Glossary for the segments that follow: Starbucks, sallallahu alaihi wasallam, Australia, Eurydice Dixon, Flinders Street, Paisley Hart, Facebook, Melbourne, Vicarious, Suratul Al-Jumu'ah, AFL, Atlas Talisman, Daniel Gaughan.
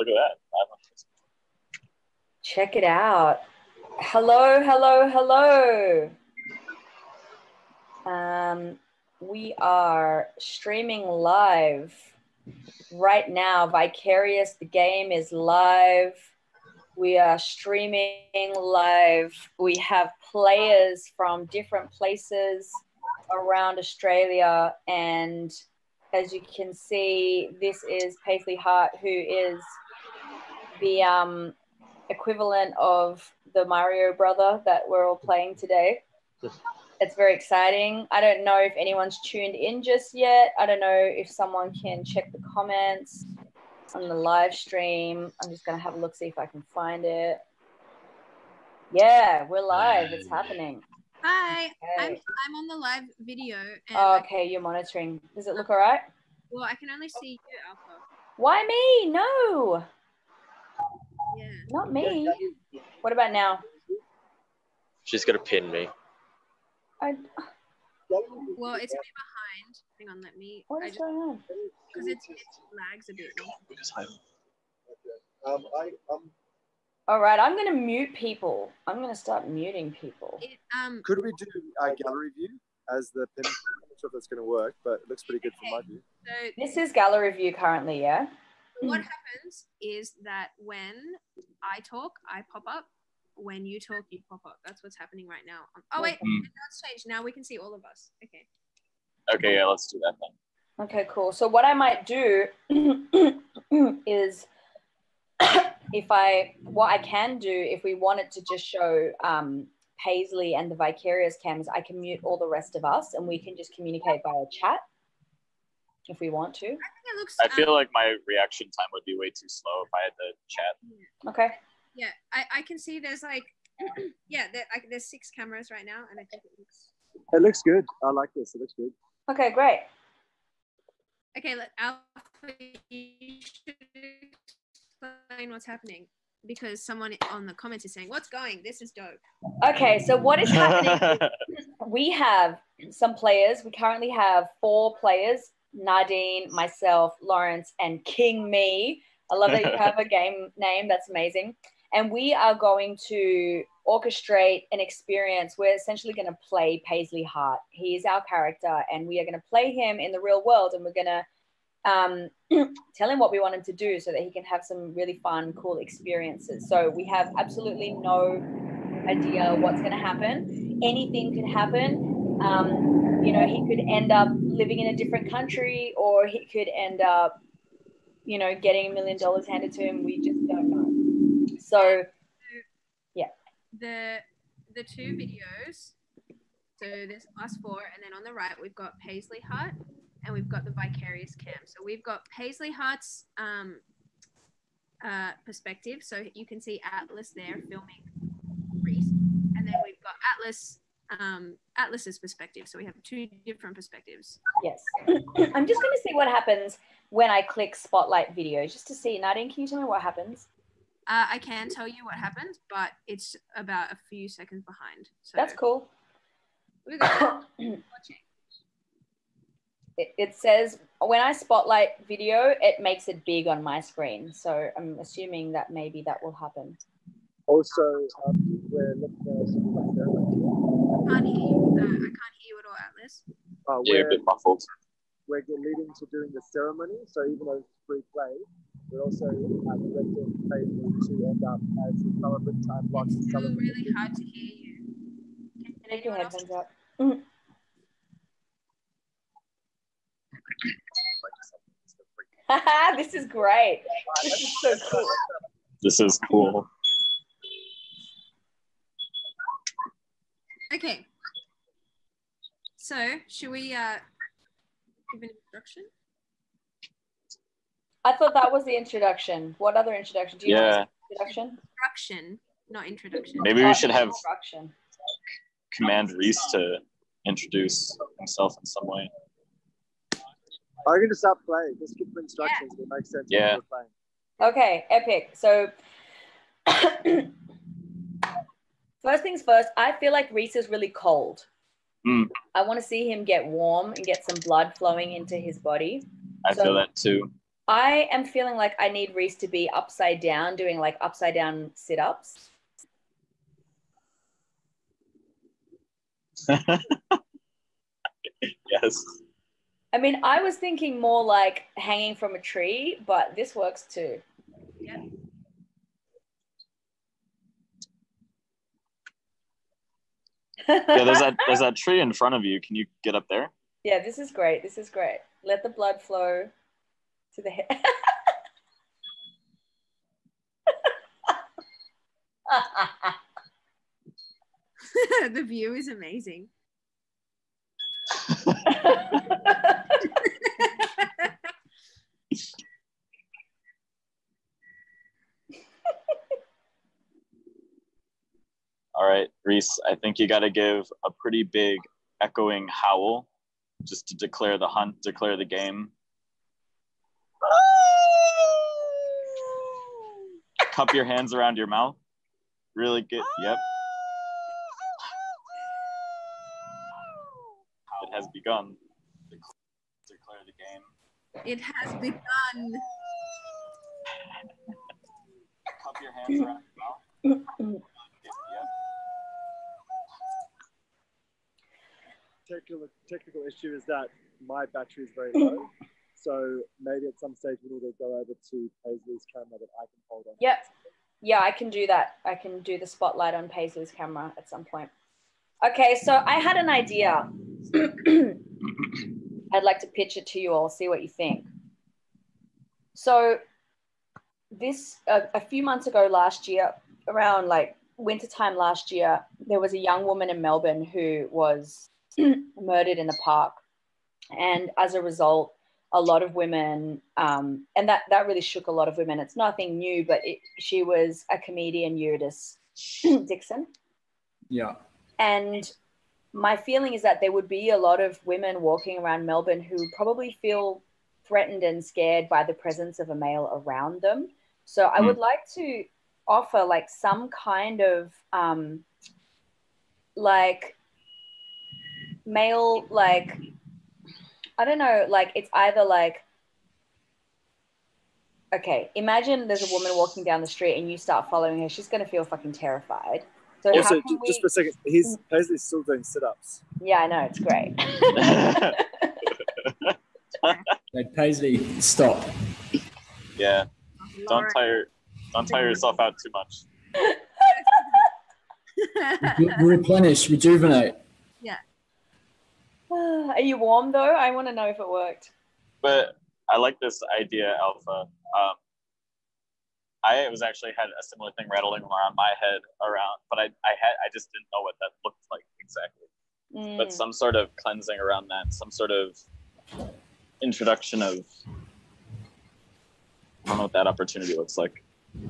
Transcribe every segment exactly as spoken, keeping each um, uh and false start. Look at that. Check it out. Hello, hello, hello. Um, we are streaming live right now. Vicarious, the game is live. We are streaming live. We have players from different places around Australia. And as you can see, this is Paisley Hart, who is the um, equivalent of the Mario brother that we're all playing today. It's very exciting. I don't know if anyone's tuned in just yet. I don't know if someone can check the comments on the live stream. I'm just gonna have a look, see if I can find it. Yeah, we're live, it's happening. Hi, okay. I'm, I'm on the live video. And oh, okay, you're monitoring. Does it look all right? Well, I can only see you, Alpha. Why me? No. Yeah. Not me. What about now? She's gonna pin me. I... Well, it's me behind. Hang on, let me. What is just, going on? Because it lags a bit. Um, I, um... All right, I'm going to mute people. I'm going to start muting people. It, um... Could we do a gallery view as the pin? I'm not sure if that's going to work, but it looks pretty good okay. from my view. So this is gallery view currently, yeah? What happens is that when I talk, I pop up. When you talk, you pop up. That's what's happening right now. Oh wait, mm. that's changed. Now we can see all of us. Okay. Okay, yeah, let's do that then. Okay, cool. So what I might do is, if I, what I can do, if we wanted to just show um, Paisley and the Vicarious cams, I can mute all the rest of us, and we can just communicate via chat if we want to. I think it looks. I feel um, like my reaction time would be way too slow if I had the chat. Okay. Yeah, I, I can see there's like, yeah, there, I, there's six cameras right now, and I think it looks... It looks good. I like this. It looks good. Okay, great. Okay, let Alpha, you should explain what's happening, because someone on the comments is saying, what's going? This is dope. Okay, so what is happening? We have some players. We currently have four players, Nadine, myself, Lawrence, and King Me. I love that you have a game name. That's amazing. And we are going to orchestrate an experience. We're essentially going to play Paisley Hart. He is our character, and we are going to play him in the real world, and we're going to um, tell him what we want him to do so that he can have some really fun, cool experiences. So we have absolutely no idea what's going to happen. Anything could happen. Um, you know, he could end up living in a different country, or he could end up, you know, getting a million dollars handed to him. We just don't know. So, yeah. The the two videos, so there's us four, and then on the right we've got Paisley Hart, and we've got the Vicarious Cam. So we've got Paisley Hart's um, uh, perspective. So you can see Atlas there filming Reese. And then we've got Atlas, um, Atlas's perspective. So we have two different perspectives. Yes. I'm just going to see what happens when I click spotlight video, just to see. Nadine, can you tell me what happens? Uh, I can tell you what happens, but it's about a few seconds behind. So that's cool. We got watching. It, it says when I spotlight video, it makes it big on my screen. So I'm assuming that maybe that will happen. Also, um, we're looking at something like that. I can't hear you. Uh, I can't hear you at all, Atlas. Uh, yeah, a bit muffled. We're leading to doing the ceremony, so even though it's free play, we're also uh, directing people to end up as a celebrant time block. It's still really hard to hear you. Can anyone else? Up. Mm. This is great. This is so cool. This is cool. Okay. So, should we... Uh, give an introduction? I thought that was the introduction. What other introduction? Do you yeah. know introduction? Introduction, not introduction. Maybe we should have Command Reese to introduce himself in some way. Are you going to stop playing? Just give them instructions. Yeah. It makes sense. Yeah. Okay, epic. So first things first, I feel like Reese is really cold. Mm. I want to see him get warm and get some blood flowing into his body. I so feel that too. I am feeling like I need Reese to be upside down, doing like upside down sit-ups. Yes. I mean, I was thinking more like hanging from a tree, but this works too. Yeah. Yeah, there's that there's that tree in front of you. Can you get up there? Yeah, this is great. This is great. Let the blood flow to the head. The view is amazing. All right, Reese, I think you got to give a pretty big echoing howl just to declare the hunt, declare the game. Cup your hands around your mouth. Really good. Yep. It has begun. Declare the game. It has begun. Cup your hands around your mouth. Technical, technical issue is that my battery is very low, so maybe at some stage we need to go over to Paisley's camera that I can hold on. Yep, yeah, I can do that. I can do the spotlight on Paisley's camera at some point. Okay, so I had an idea. I'd like to pitch it to you all, see what you think. So this, uh, a few months ago last year, around like wintertime last year, there was a young woman in Melbourne who was murdered in the park, and as a result a lot of women um and that that really shook a lot of women. It's nothing new, but it, she was a comedian, Eurydice Dixon. Yeah. And my feeling is that there would be a lot of women walking around Melbourne who probably feel threatened and scared by the presence of a male around them, so I mm. would like to offer like some kind of um like male, like, I don't know, like it's either like, okay, imagine there's a woman walking down the street and you start following her, she's going to feel fucking terrified. So also, how can we... just for a second, he's basically still doing sit-ups. Yeah, I know, it's great. Like, Paisley, stop. Yeah, don't tire, don't tire yourself out too much. Replenish, rejuvenate. Yeah. Are you warm though? I want to know if it worked. But I like this idea, Alpha. Um, I was actually had a similar thing rattling around my head around, but I, I had I just didn't know what that looked like exactly. Mm. But some sort of cleansing around that, some sort of introduction of, I don't know what that opportunity looks like.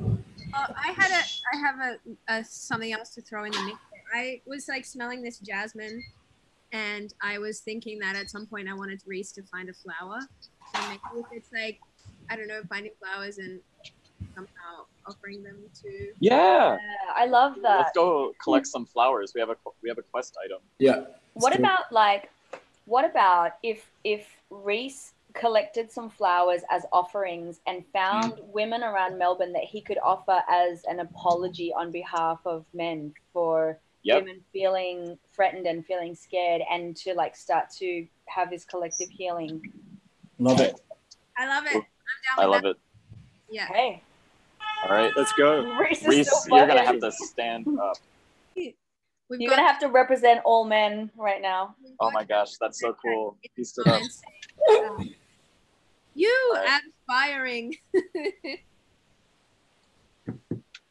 Oh, I had a I have a, a something else to throw in the mix. I was like smelling this jasmine. And I was thinking that at some point I wanted Reese to find a flower. So maybe if it's like, I don't know, finding flowers and somehow offering them to. Yeah, yeah, I love that. Let's go collect some flowers. We have a we have a quest item. Yeah. What about like, what about if if Reese collected some flowers as offerings and found mm. women around Melbourne that he could offer as an apology on behalf of men for. Yep. Women feeling threatened and feeling scared, and to like start to have this collective healing. Love it. I love it. I'm down I with love that. It. Yeah. Hey. All right, let's go. Reese, Reese so you're gonna have to stand up. We've you're got... gonna have to represent all men right now. Oh my gosh, that's so cool. He stood up. You right. Aspiring.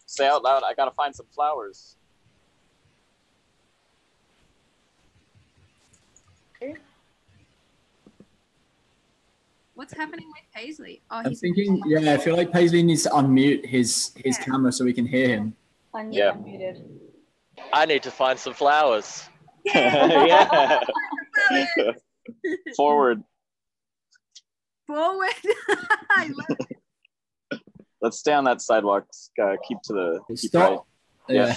Say out loud, I gotta find some flowers. What's happening with Paisley? Oh, I'm he's thinking. Yeah, I feel like Paisley needs to unmute his his yeah. camera so we can hear him. Unmuted. Yeah. Unmuted. I need to find some flowers. Yeah. Yeah. Forward. Forward. I love it. Let's stay on that sidewalk. Uh, keep to the. Keep stop. Right. Yeah.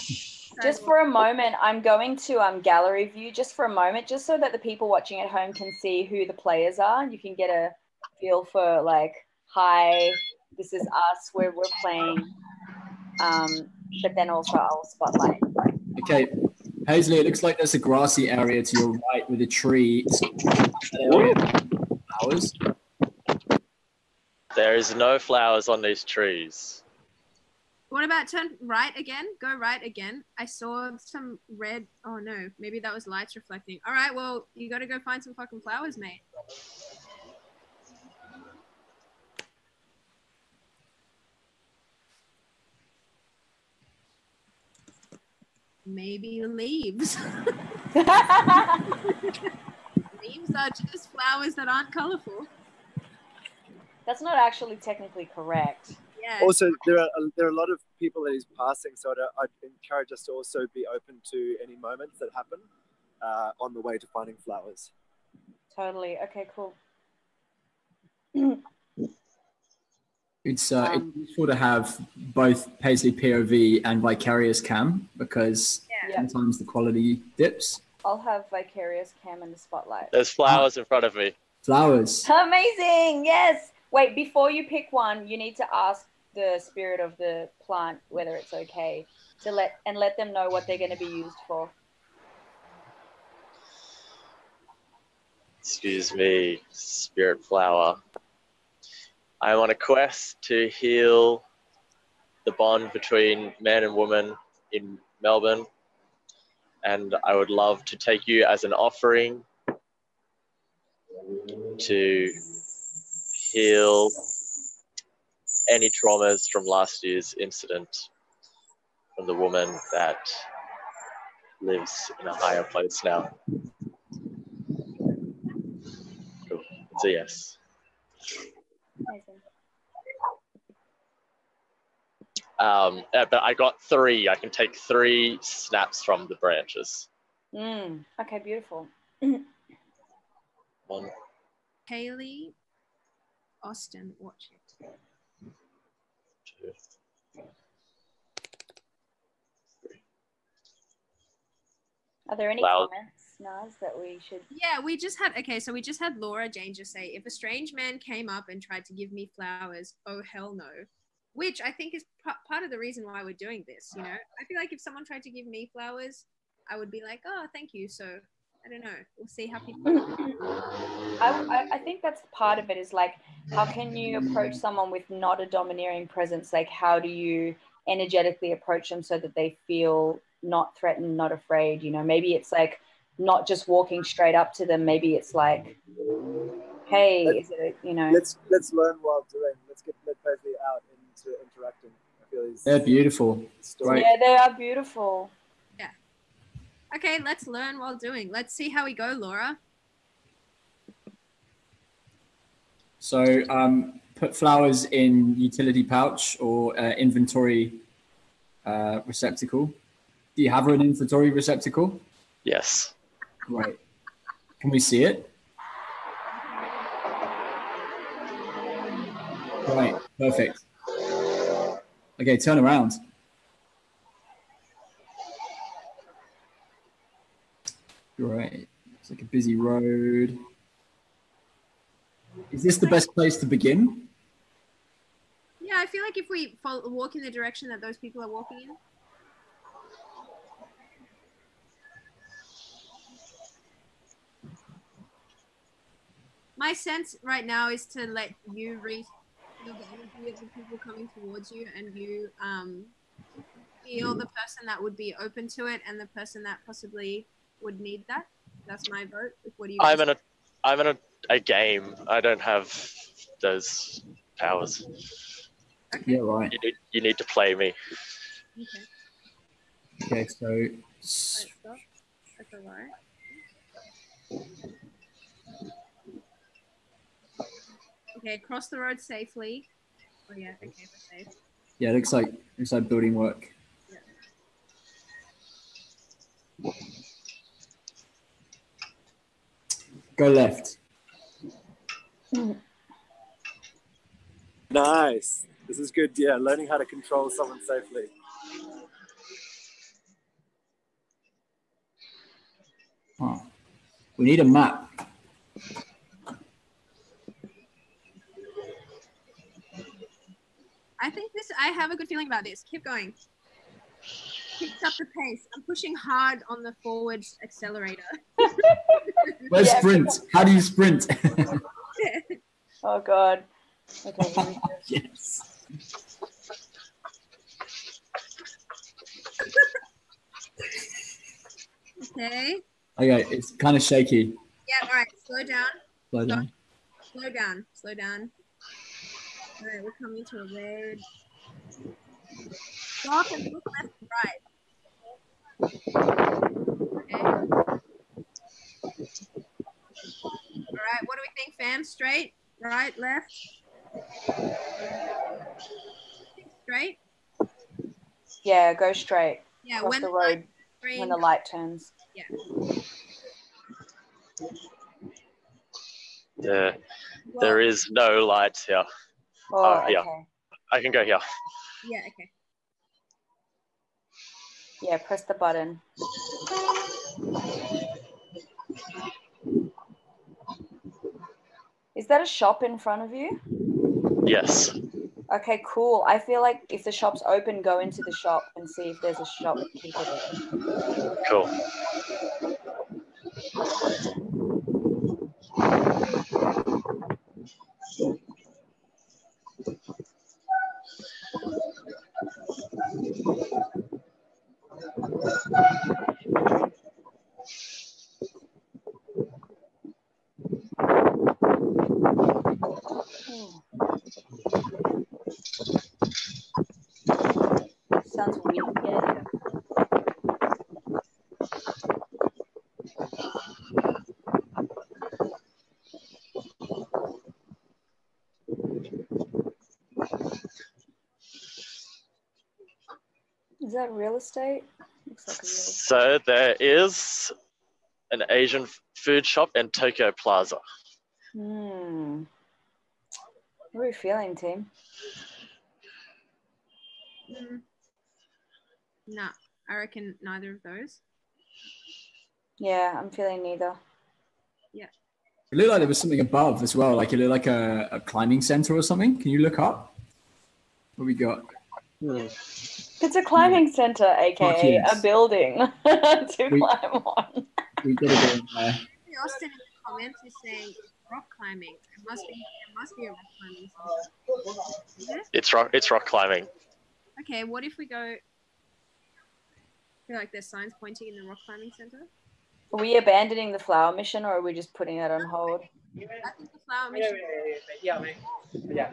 Just for a moment, I'm going to um, gallery view just for a moment, just so that the people watching at home can see who the players are. You can get a feel for like hi, this is us, where we're playing, um, but then also I'll spotlight. Okay, Paisley, it looks like there's a grassy area to your right with a tree. Flowers. There is no flowers on these trees. What about turn right again? Go right again. I saw some red. Oh no, maybe that was lights reflecting. All right, well, you gotta go find some fucking flowers, mate. Maybe leaves. Leaves are just flowers that aren't colorful. That's not actually technically correct. Yeah. Also, there are there are a lot of people that is passing, so I'd, I'd encourage us to also be open to any moments that happen uh, on the way to finding flowers. Totally. Okay. Cool. It's, uh, um, it's useful to have both Paisley P O V and Vicarious Cam because yeah. sometimes the quality dips. I'll have Vicarious Cam in the spotlight. There's flowers oh. in front of me. Flowers. Amazing, yes. Wait, before you pick one, you need to ask the spirit of the plant whether it's okay to let and let them know what they're going to be used for. Excuse me, spirit flower. I'm on a quest to heal the bond between man and woman in Melbourne, and I would love to take you as an offering to heal any traumas from last year's incident from the woman that lives in a higher place now. Cool. It's a yes. Um, but I got three. I can take three snaps from the branches. Mm, okay, beautiful. One. Haley, Austin, watch it. Two. Three. Are there any Loud. comments? That we should yeah we just had okay so we just had Laura Jane just say, if a strange man came up and tried to give me flowers, oh hell no, which I think is part of the reason why we're doing this. You know, I feel like if someone tried to give me flowers, I would be like, oh, thank you. So I don't know, we'll see how people I, I think that's part of it, is like, how can you approach someone with not a domineering presence? Like, how do you energetically approach them so that they feel not threatened, not afraid? You know, maybe it's like not just walking straight up to them. Maybe it's like, hey, let's, is it, you know. Let's let's learn while doing. Let's get let Paisley out into interacting. I feel these, they're beautiful. Right. Yeah, they are beautiful. Yeah. Okay, let's learn while doing. Let's see how we go, Laura. So um, put flowers in utility pouch or uh, inventory uh, receptacle. Do you have an inventory receptacle? Yes. Right. Can we see it? Right. Perfect. Okay, turn around. Great. It's like a busy road. Is this the best place to begin? Yeah, I feel like if we follow, walk in the direction that those people are walking in. My sense right now is to let you read the energy of the people coming towards you, and you um, feel the person that would be open to it and the person that possibly would need that. That's my vote. What do you? I'm in a, I'm in a, a game. I don't have those powers. Okay. Yeah, right. You need, you need to play me. Okay. Okay. So. Right, stop. That's all right. Okay, cross the road safely. Oh yeah, okay, we're safe. Yeah, it looks like looks like building work. Yeah. Go left. Nice. This is good, yeah. Learning how to control someone safely. Oh. We need a map. I think this, I have a good feeling about this. Keep going. Picks up the pace. I'm pushing hard on the forward accelerator. Let's yeah, sprint. How do you sprint? Oh, God. Okay. Go. Yes. Okay. Okay, it's kind of shaky. Yeah, all right. Slow down. Slow down. Slow down. Slow down. All right, we're coming to a road. Stop and look left and right. Okay. All right, what do we think, fam? Straight, right, left? Straight? Yeah, go straight. Yeah, Cross when the, the road, green, when the light turns. Yeah. Yeah, well, there is no light here. Oh, uh, yeah, okay. I can go here. Yeah, okay. Yeah, press the button. Is that a shop in front of you? Yes. Okay, cool. I feel like if the shop's open, go into the shop and see if there's a shopkeeper there. Cool. Oh. Sounds weird. Yeah. Is that real estate? Looks like a real estate. So there is an Asian food shop in Tokyo Plaza. Hmm. What are you feeling, team? Mm. No, I reckon neither of those. Yeah, I'm feeling neither. Yeah. It looked like there was something above as well, like it looked like a, a climbing center or something. Can you look up? What we got? Yeah. It's a climbing yeah. center, aka oh, yes. a building to we, climb on. We got to go in there. Austin in the comments is saying rock climbing. It must be. It must be a rock climbing center. It? It's rock. It's rock climbing. Okay. What if we go? I feel like there's signs pointing in the rock climbing center. Are we abandoning the flower mission, or are we just putting that on hold? I think the flower mission. Yeah. Yeah.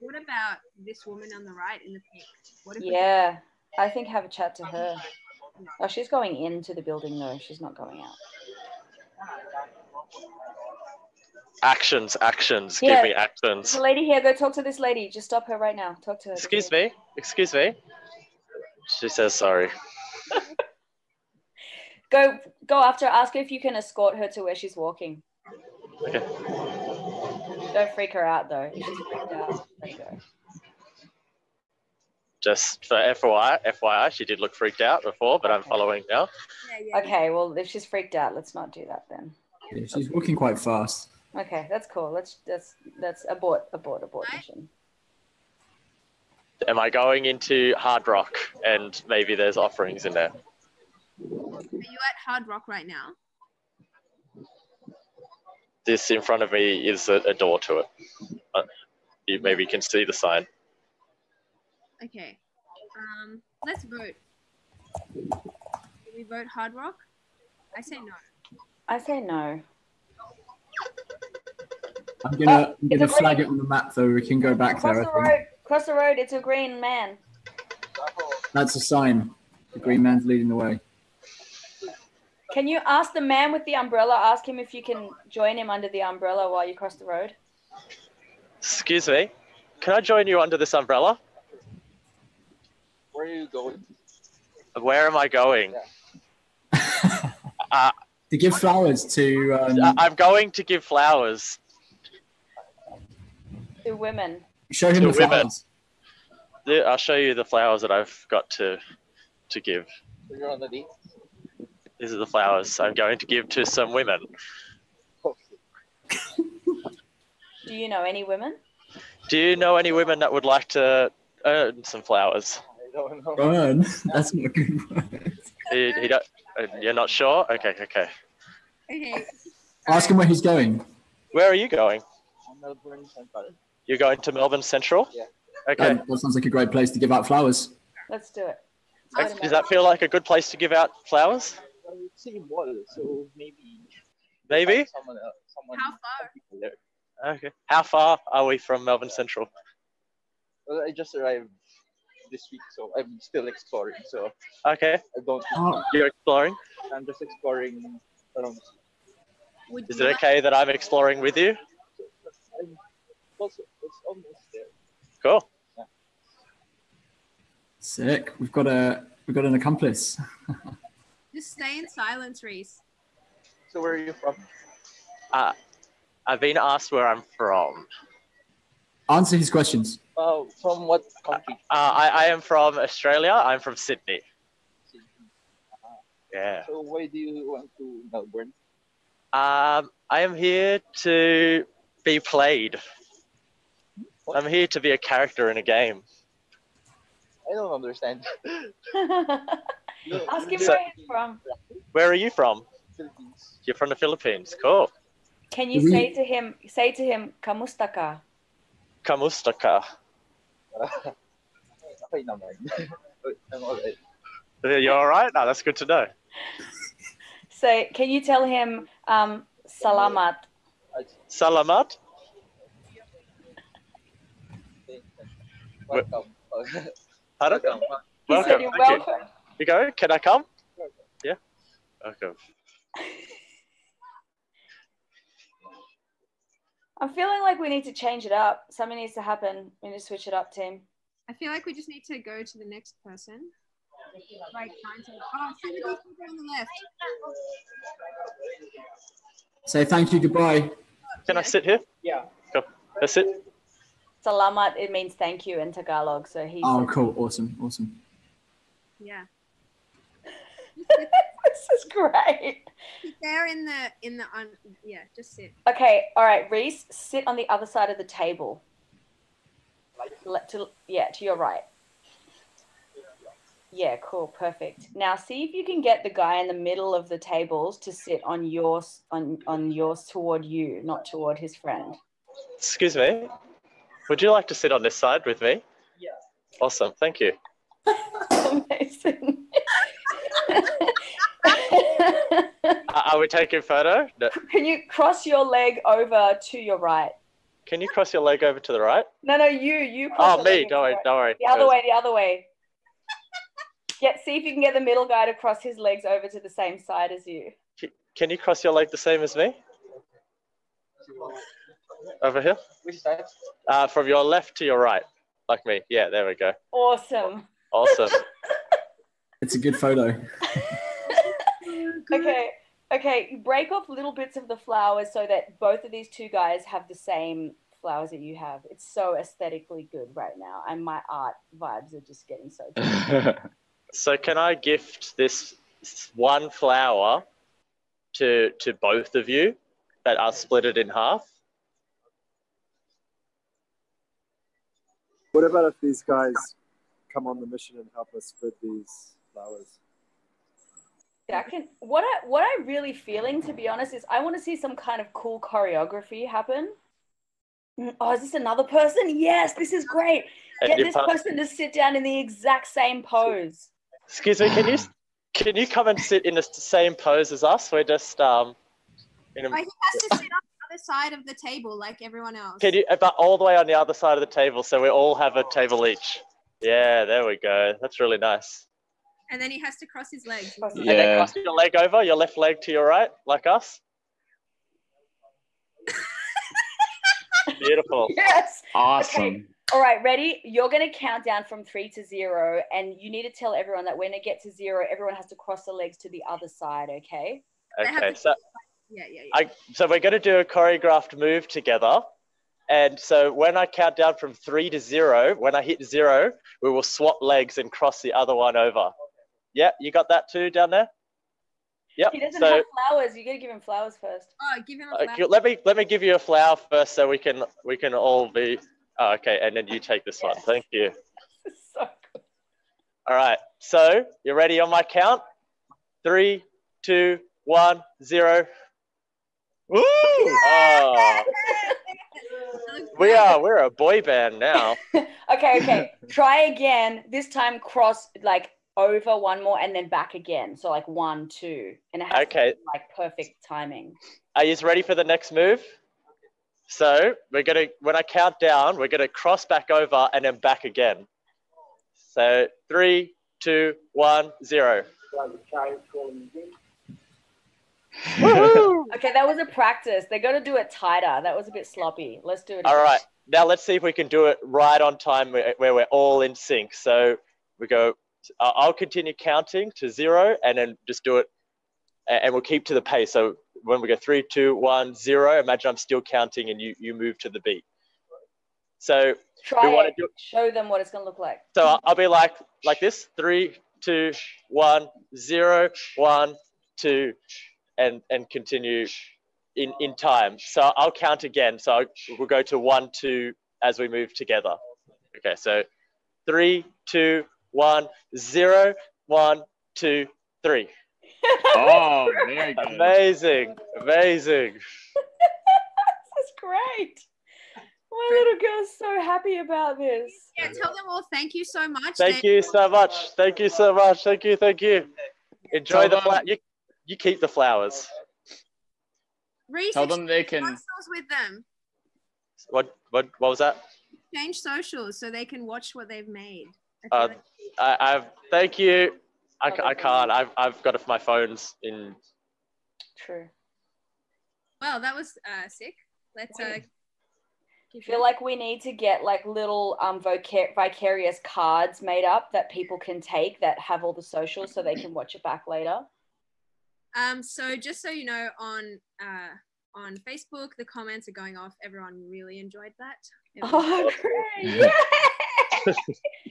What about this woman on the right in the pink? What if yeah, we... I think have a chat to her. Oh, she's going into the building though. She's not going out. Actions, actions. Yeah. Give me actions. There's a lady here. Go talk to this lady. Just stop her right now. Talk to her. Excuse me. Excuse me. She says sorry. Go, go after her. Ask her if you can escort her to where she's walking. Okay. Don't freak her out though. If she's freaked out, let her go. Just for F Y I, F Y I, she did look freaked out before, but okay. I'm following now. Yeah, yeah, okay, yeah. Well, if she's freaked out, let's not do that then. Yeah, she's walking quite fast. Okay, that's cool. Let's that's that's abort, abort, abort mission. Am I going into Hard Rock? And maybe there's offerings in there. Are you at Hard Rock right now? This in front of me is a, a door to it. Uh, you maybe can see the sign. Okay, um, let's vote. Do we vote Hard Rock? I say no. I say no. I'm gonna, oh, I'm gonna flag it on the map though. We can go back there. Cross the road. Cross the road. It's a green man. That's a sign. The green man's leading the way. Can you ask the man with the umbrella? Ask him if you can join him under the umbrella while you cross the road. Excuse me. Can I join you under this umbrella? Where are you going? Where am I going? Yeah. uh, to give flowers to... Um, I'm going to give flowers. To women. Show him to the flowers. Women. I'll show you the flowers that I've got to to give. These are the flowers I'm going to give to some women. Do you you know any women? Do you know any women that would like to earn some flowers? I don't know. Earn? That's not a good word. You, you don't, you're not sure? Okay, okay. Okay. Ask him where he's going. Where are you going? Melbourne Central. You're going to Melbourne Central? Yeah. Okay. Um, that sounds like a great place to give out flowers. Let's do it. Does that feel like a good place to give out flowers? I would say water, so maybe. Maybe? Someone else, someone How far? Okay. How far are we from Melbourne Central? Well, I just arrived this week, so I'm still exploring. So. Okay. I don't. Oh. You're exploring? I'm just exploring around. Is it okay that I'm exploring with you? I'm also, it's almost there. Cool. Yeah. Sick. We've got a we've got an accomplice. Just stay in silence, Reese. So where are you from? Uh, I've been asked where I'm from. Answer his questions. Oh, from what country? Uh, uh, I, I am from Australia. I'm from Sydney. Sydney. Uh, yeah. So why do you want to Melbourne? Um, I am here to be played. What? I'm here to be a character in a game. I don't understand. Ask him so, where he's from. Where are you from? Philippines. You're from the Philippines. Cool. Can you say to him, say to him, kamusta ka? Kamusta ka? Okay, no, I'm all right. You're all right? No, that's good to know. So can you tell him um, salamat? Salamat? Welcome. Welcome. He said you're welcome. You. you go? Can I come? Yeah? Okay. I'm feeling like we need to change it up. Something needs to happen. We need to switch it up, team. I feel like we just need to go to the next person. Like, oh, somebody on the left. Say thank you, goodbye. Can I sit here? Yeah. Cool. That's it. Salamat, it means thank you in Tagalog. So he. Oh, cool. Awesome. Awesome. Yeah. This is great. They're in the, in the, un yeah, just sit. Okay. All right, Reese, sit on the other side of the table. Like to, yeah, to your right. Yeah, cool, perfect. Now see if you can get the guy in the middle of the tables to sit on yours, on on yours toward you, not toward his friend. Excuse me. Would you like to sit on this side with me? Yeah. Awesome. Thank you. Amazing. I would take your photo. No. Can you cross your leg over to your right? Can you cross your leg over to the right? No, no, you you. Cross oh, me. Don't worry. Right. Don't worry. The other way. The other way. Get, see if you can get the middle guy to cross his legs over to the same side as you. Can you cross your leg the same as me? Over here? Which side? Uh, from your left to your right, like me. Yeah, there we go. Awesome. Awesome. It's a good photo. Okay, okay. Break off little bits of the flowers so that both of these two guys have the same flowers that you have. It's so aesthetically good right now, and my art vibes are just getting so good. So can I gift this one flower to to both of you, but I'll split it in half? What about if these guys come on the mission and help us spread these flowers? Yeah, I can. What I what I'm really feeling, to be honest, is I want to see some kind of cool choreography happen. Oh, is this another person? Yes, this is great. Get this person to sit down in the exact same pose. Excuse me, can you can you come and sit in the same pose as us? We're just um. In a... He has to sit on the other side of the table like everyone else. Can you? But all the way on the other side of the table, so we all have a table each. Yeah, there we go. That's really nice. And then he has to cross his legs. Yeah. And then cross your leg over, your left leg to your right, like us. Beautiful. Yes. Awesome. Okay. All right, ready? You're going to count down from three to zero, and you need to tell everyone that when it gets to zero, everyone has to cross their legs to the other side, okay? Okay. So, yeah, yeah, yeah. I, so we're going to do a choreographed move together, and so when I count down from three to zero, when I hit zero, we will swap legs and cross the other one over. Yeah, you got that too down there? Yep. He doesn't so, have flowers. You got to give him flowers first. Oh, give him a flower. Uh, let me let me give you a flower first, so we can we can all be oh, okay. And then you take this yes. one. Thank you. This is so good. All right. So you're ready on my count? Three, two, one, zero. Woo! Oh. We are we're a boy band now. okay, okay. Try again. This time cross like over one more and then back again. So like one, two. And it has okay. to be like perfect timing. Are you ready for the next move? So we're gonna when I count down, we're gonna cross back over and then back again. So three, two, one, zero. Okay, that was a practice. They got to do it tighter. That was a bit sloppy. Let's do it again. All right. Now let's see if we can do it right on time where we're all in sync. So we go, I'll continue counting to zero and then just do it and we'll keep to the pace. So when we go three, two, one, zero, imagine I'm still counting and you, you move to the beat. So try we want to do it. Show them what it's going to look like. So I'll, I'll be like, like this, three, two, one, zero, one, two, and and continue in, in time. So I'll count again. So we'll go to one, two, as we move together. Okay, so three, two, one, zero, one, two, three. Oh, very good. Amazing, amazing. This is great. My little girl's so happy about this. Yeah, tell them all thank you so much. Thank you so much. Thank you so much. Thank you, thank you. Enjoy the flat. You keep the flowers. Reece, tell them they can. Socials with them. What? What? What was that? Change socials so they can watch what they've made. I uh, like I, I've. Thank you. I, I can't. I've. I've got my phones in. True. Well, that was uh, sick. Let's. Uh, I feel like we need to get like little um vicar vicarious cards made up that people can take that have all the socials so they can watch it back later. Um, so just so you know, on uh, on Facebook, the comments are going off. Everyone really enjoyed that. Oh, great! Yeah.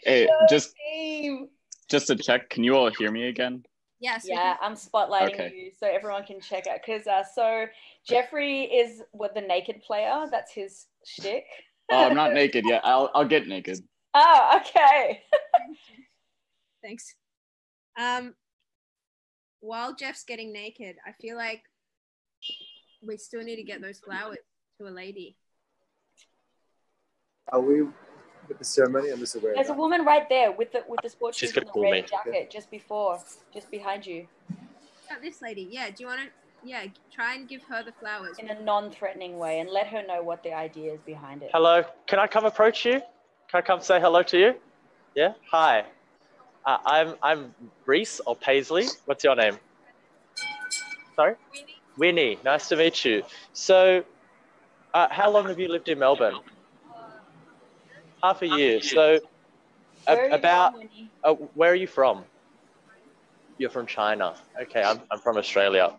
Hey, just team. just to check, can you all hear me again? Yes. Yeah, I'm spotlighting okay. you so everyone can check out. Because uh, so Jeffrey is with the naked player. That's his shtick. Oh, I'm not naked yet. I'll I'll get naked. Oh, okay. Thanks. Um. While Jeff's getting naked, I feel like we still need to get those flowers to a lady. Are we with the ceremony? I'm just aware. There's a woman right there with the with the sports shoes and the red jacket just before, just behind you. About this lady, yeah. Do you want to, yeah, try and give her the flowers in a non-threatening way and let her know what the idea is behind it. Hello, can I come approach you? Can I come say hello to you? Yeah. Hi. Uh, I'm I'm Reece or Paisley. What's your name? Sorry? Winnie. Winnie. Nice to meet you. So, uh, how long have you lived in Melbourne? Half a year. So, a, about uh, where are you from? You're from China. Okay, I'm I'm from Australia.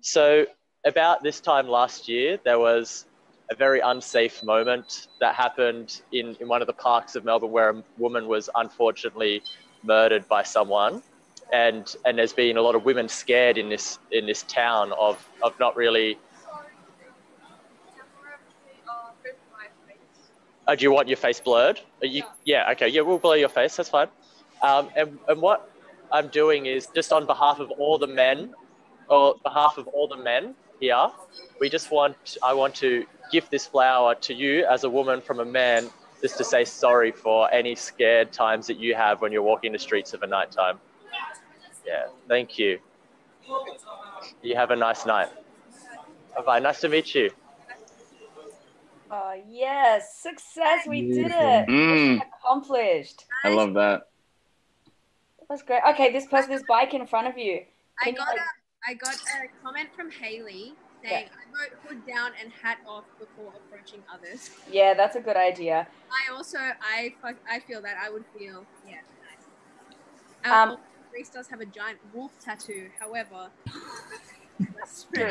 So, about this time last year, there was a very unsafe moment that happened in in one of the parks of Melbourne, where a woman was unfortunately murdered by someone, and and there's been a lot of women scared in this in this town of of not really. Oh, do you want your face blurred? Are you, yeah. yeah, okay, yeah, we'll blur your face. That's fine. Um, and and what I'm doing is just on behalf of all the men, or behalf of all the men here, we just want I want to give this flower to you as a woman from a man. Just to say sorry for any scared times that you have when you're walking the streets of a night time. Yeah, thank you. You have a nice night. Bye-bye, nice to meet you. Oh, yes, success, we did it. Mm. Accomplished. I love that. That was great. Okay, this person, this bike in front of you. I got, you a, I got a comment from Hayley. Saying, yeah. I wrote hood down and hat off before approaching others. Yeah, that's a good idea. I also, I I feel that I would feel, yeah, nice. Um, um, Reece does have a giant wolf tattoo, however. That's true.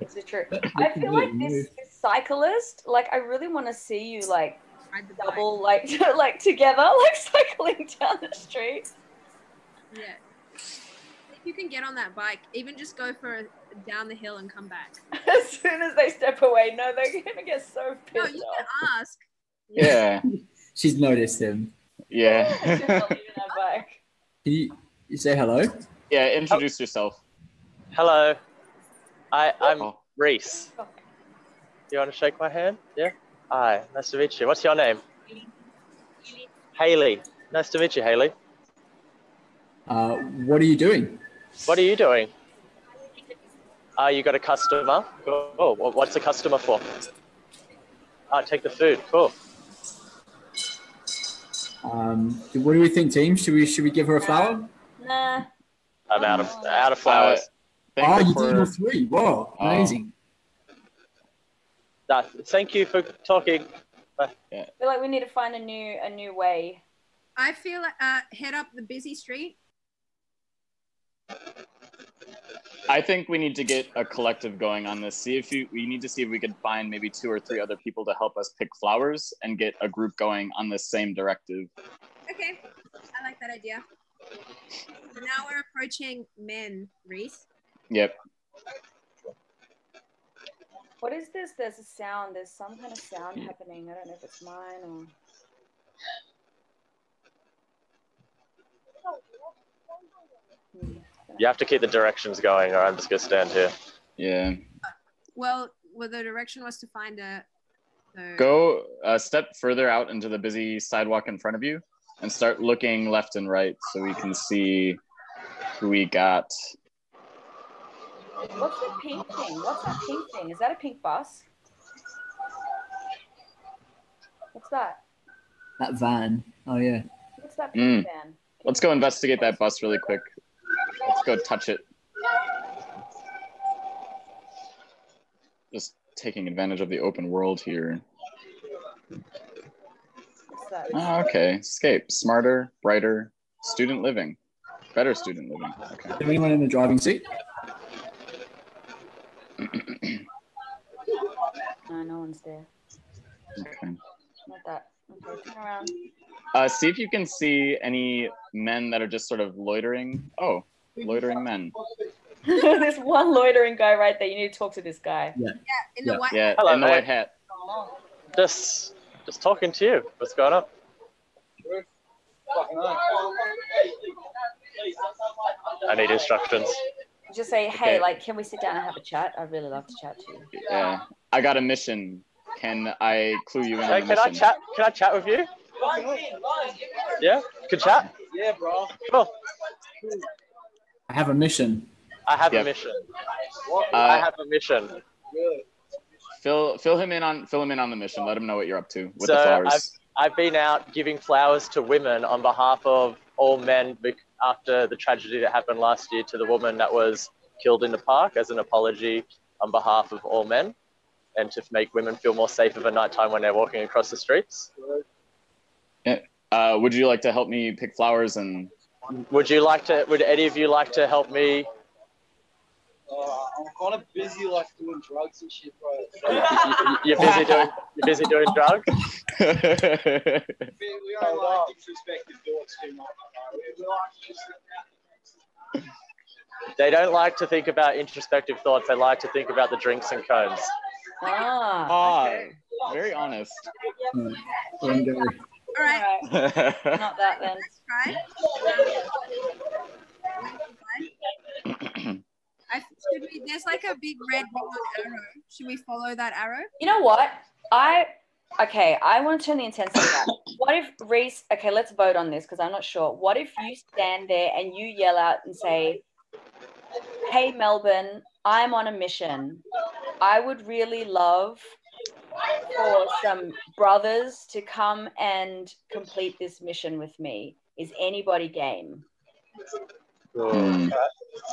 This is true. I feel like this, this cyclist, like, I really want to see you, like, double, like, like, together, like, cycling down the street. Yeah. you can get on that bike, even just go for a, down the hill and come back. As soon as they step away, no, they're gonna get so pissed. No, you off. Can ask. Yeah. yeah. She's noticed him. Yeah. Can you, you say hello? Yeah, introduce oh. yourself. Hello. I, I'm oh. Reese. Do you want to shake my hand? Yeah? Hi, nice to meet you. What's your name? Haley. Nice to meet you, Haley. Uh, what are you doing? What are you doing? Uh, you got a customer? Oh, what's a customer for? Oh, take the food. Cool. Um, what do we think, team? Should we should we give her a flower? Nah. I'm out of out of flowers. Uh, oh, you did all three. Wow, oh. amazing. Uh, thank you for talking. I feel like we need to find a new a new way. I feel like uh, head up the busy street. I think we need to get a collective going on this. See if you, we need to see if we can find maybe two or three other people to help us pick flowers and get a group going on this same directive. Okay, I like that idea. Now we're approaching men, Reese. Yep. What is this? There's a sound. There's some kind of sound happening. I don't know if it's mine or... You have to keep the directions going, or I'm just gonna stand here. Yeah. Well, well, the direction was to find a. a... Go a step further out into the busy sidewalk in front of you, and start looking left and right so we can see who we got. What's the pink thing? What's that pink thing? Is that a pink bus? What's that? That van. Oh yeah. What's that pink mm. van? Let's go investigate that bus really quick. Let's go touch it. Just taking advantage of the open world here. Oh, okay. Escape. Smarter, brighter, student living. Better student living. Okay. Is anyone in the driving seat? No, no one's there. Okay. Not that. Okay, turn around. Uh, see if you can see any men that are just sort of loitering. Oh, loitering men. There's one loitering guy right there. You need to talk to this guy. Yeah, yeah in the yeah. white hat. Yeah, hello, in the white hat. Just, just talking to you. What's going on? I need instructions. Just say, hey, okay. like, can we sit down and have a chat? I'd really love to chat to you. Yeah, I got a mission. Can I clue you in? Hey, on the can mission? I chat? Can I chat with you? Yeah, good chat. Yeah, bro. Cool. I have a mission. I have yep. a mission. What? Uh, I have a mission. Fill fill him in on fill him in on the mission. Let him know what you're up to with so the flowers. I've I've been out giving flowers to women on behalf of all men after the tragedy that happened last year to the woman that was killed in the park, as an apology on behalf of all men, and to make women feel more safe of a nighttime when they're walking across the streets. Uh, would you like to help me pick flowers? And would you like to? Would any of you like to help me? Uh, I'm kind of busy, like doing drugs and shit, bro. You're busy doing. You're busy doing drugs. we, we are like disrespected dogs too much. Like they don't like to think about introspective thoughts. They like to think about the drinks and cones. Ah, ah okay. Very honest. Mm. All right. All right. Not that then. Let's try. I, should we, there's like a big red arrow. Should we follow that arrow? You know what? I okay. I want to turn the intensity back. What if Reese? Okay, let's vote on this because I'm not sure. What if you stand there and you yell out and say, "Hey Melbourne, I'm on a mission. I would really love for some brothers to come and complete this mission with me. Is anybody game?" Mm.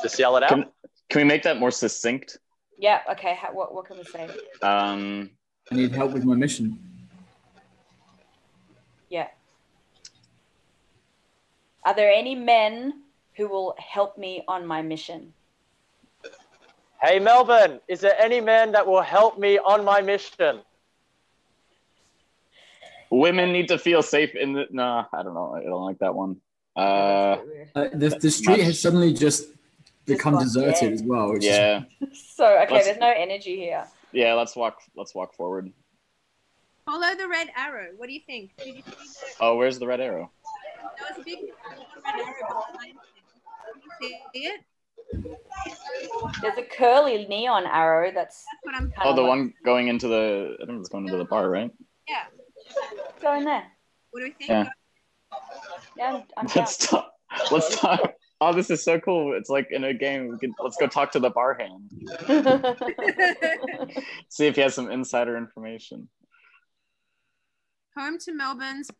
Just yell it out. Can, can we make that more succinct? Yeah, okay. How, what, what can we say? Um, I need help with my mission. Yeah. Are there any men who will help me on my mission? Hey Melbourne, is there any man that will help me on my mission? Women need to feel safe in the... No, I don't know. I don't like that one. Uh, uh, the, the street has suddenly just become gone, deserted yeah. as well. Which yeah. Is... so, okay, let's, there's no energy here. Yeah, let's walk Let's walk forward. Follow the red arrow. What do you think? Did you see the... Oh, where's the red arrow? There was a big red arrow behind you. See it? There's a curly neon arrow that's... that's what I'm oh, the like. one going into the... I think it's going into the bar, right? Yeah. Go in there. What do we think? Yeah. Yeah, I'm, I'm let's talk. Let's talk. Oh, this is so cool. It's like in a game. We can, let's go talk to the bar hand. See if he has some insider information. Home to Melbourne's...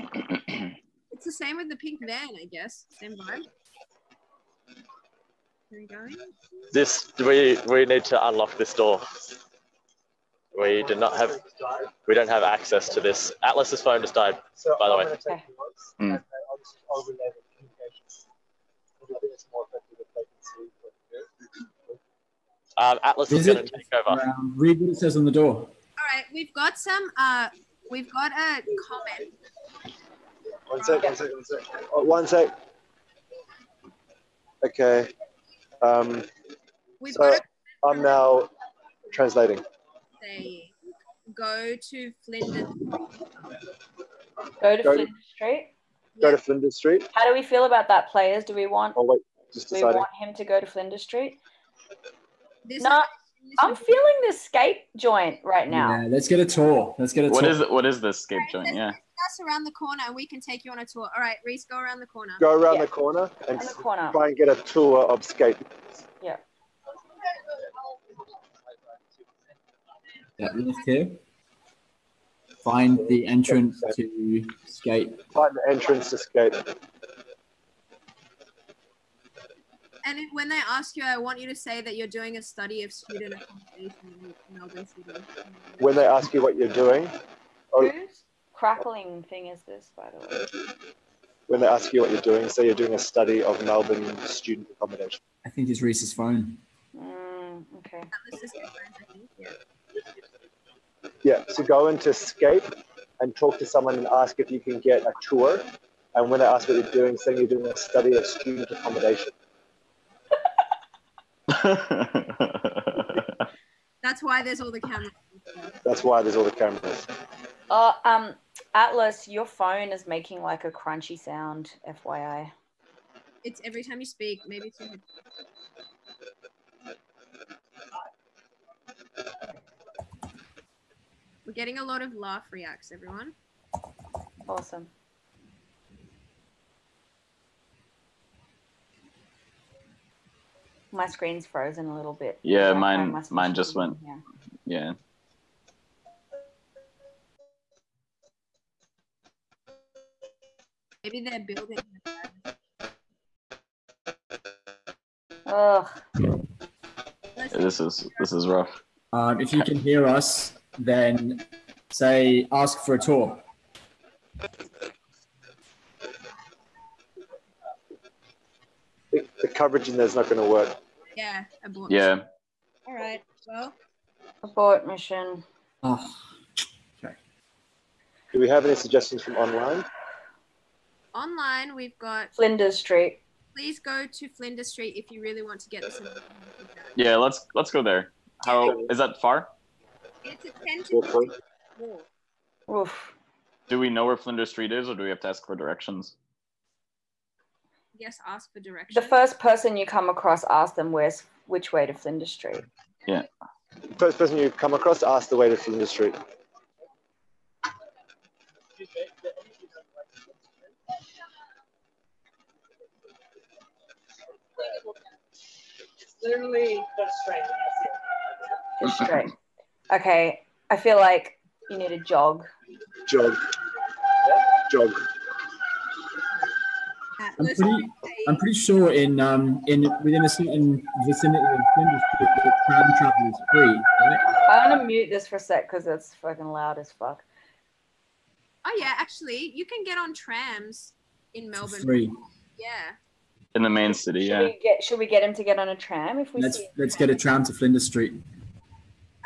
It's the same with the pink van, I guess. Same vibe. Going? This we we need to unlock this door. We do not have we don't have access to this. Atlas's phone just died, so by the way. Okay. Mm. Um, Atlas is, is going to take over. Um, read what it says on the door. All right, we've got some. Uh, we've got a comment. One sec. One sec. One sec. Oh, one sec. Okay. Um, so I'm now translating. Say, go to Flinders. Go to go Flinders to, Street. Go yeah. to Flinders Street. How do we feel about that, players? Do we want? Oh, wait, just do we want him to go to Flinders Street? This no, is, this I'm feeling this scape joint right now. Yeah, let's get a tour. Let's get a what tour. What is it? What is this scape right, joint? Let's, yeah. Us around the corner, and we can take you on a tour. All right, Reese, go around the corner. Go around yeah. the corner and the corner. try and get a tour of scape. Yeah. That list here. Find the entrance to Scape. Find the entrance to Scape. And if, when they ask you, I want you to say that you're doing a study of student accommodation in Melbourne City. When they ask you what you're doing. Oh, whose crackling thing is this, by the way? When they ask you what you're doing, say you're doing a study of Melbourne student accommodation. I think it's Reese's phone. Mm, okay. Atlas is your friend, I think. Yeah. Yeah, so go into Scape and talk to someone and ask if you can get a tour. And when they ask what you're doing, say you're doing a study of student accommodation. That's why there's all the cameras. That's why there's all the cameras. Uh, um, Atlas, your phone is making like a crunchy sound, F Y I. It's every time you speak. Maybe it's your... We're getting a lot of laugh reacts, everyone. Awesome. My screen's frozen a little bit. Yeah, so mine mine just went. Yeah. yeah. Maybe they're building. Ugh. This is this is rough. Um, if you can hear us, then say ask for a tour. The, the coverage in there's not going to work. Yeah, abort. Yeah. Mission. All right. Well, abort mission. Oh. Okay. Do we have any suggestions from online? Online, we've got Flinders Street. Please go to Flinders Street if you really want to get this. Yeah, let's let's go there. How is that far? It's a ten to fifteen walk. Oof. Do we know where Flinders Street is, or do we have to ask for directions? Yes, ask for directions. The first person you come across, ask them where's which way to Flinders Street. Yeah. The first person you come across, ask the way to Flinders Street. It's literally straight. Just straight. Okay, I feel like you need a jog. Jog. Jog. I'm pretty, I'm pretty sure in um in within a certain vicinity of Flinders Street, tram travel is free, right? I'm gonna mute this for a sec because it's fucking loud as fuck. Oh yeah, actually, you can get on trams in Melbourne. For free. Yeah. In the main city, should yeah. We get, should we get him to get on a tram if we? Let's see let's get a tram to Flinders Street.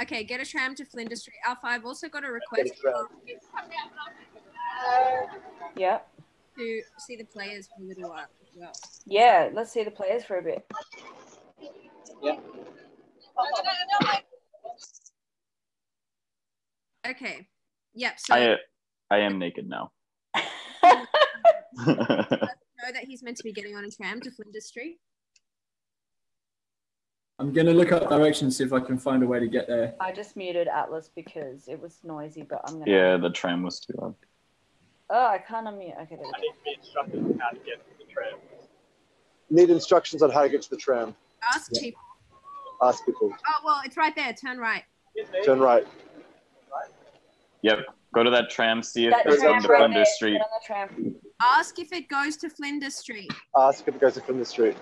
Okay, get a tram to Flinders Street. Alpha, I've also got a request. Yeah. To see the players for a little while. well. Yeah, let's see the players for a bit. Yeah. Okay. Yep. So I, I am naked now. Know that he's meant to be getting on a tram to Flinders Street. I'm gonna look up directions, see if I can find a way to get there. I just muted Atlas because it was noisy, but I'm gonna. Yeah, the tram was too loud. Oh, I can't unmute. Okay. I need to be instructed on how to get to the tram. Need instructions on how to get to the tram. Ask yeah. people. Ask people. Oh well, it's right there. Turn right. Turn right. Yep. Go to that tram. See if that it goes up to right Flinders Street. Get on the tram. Ask if it goes to Flinders Street. Ask if it goes to Flinders Street.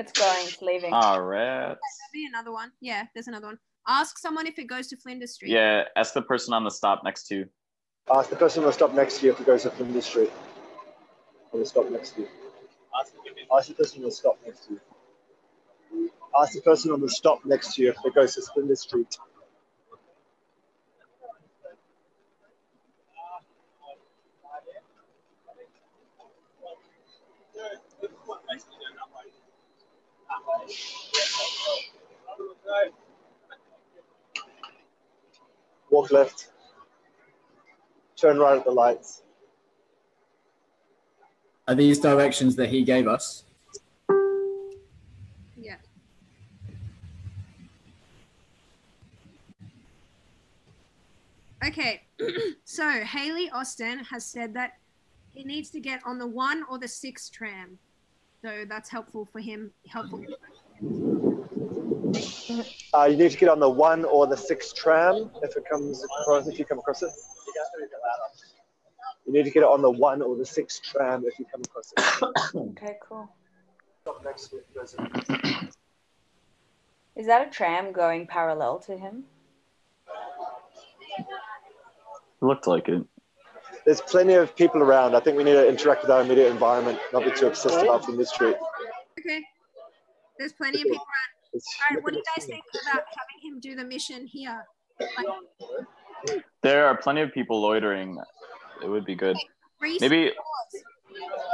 It's going. It's leaving. All right. There'll be another one. Yeah, there's another one. Ask someone if it goes to Flinders Street. Yeah, ask the person on the stop next to you. Ask the person on the stop next to you if it goes to Flinders Street. On the stop next to you. Ask the person on the stop next to you. Ask the person on the stop next to you if it goes to Flinders Street. Walk left. Turn right at the lights. Are these directions that he gave us? Yeah. Okay. So Hayley Austin has said that he needs to get on the one or the six tram. So that's helpful for him. Helpful. Uh, you need to get on the one or the six tram if it comes across. If you come across it, you need to get it on the one or the six tram if you come across it. Okay, cool. Is that a tram going parallel to him? Looked like it. There's plenty of people around. I think we need to interact with our immediate environment, not be too obsessed about from this street. Okay. There's plenty of people around. All right, what do you guys think about having him do the mission here? Like, there are plenty of people loitering. It would be good. Okay, maybe. Pause. All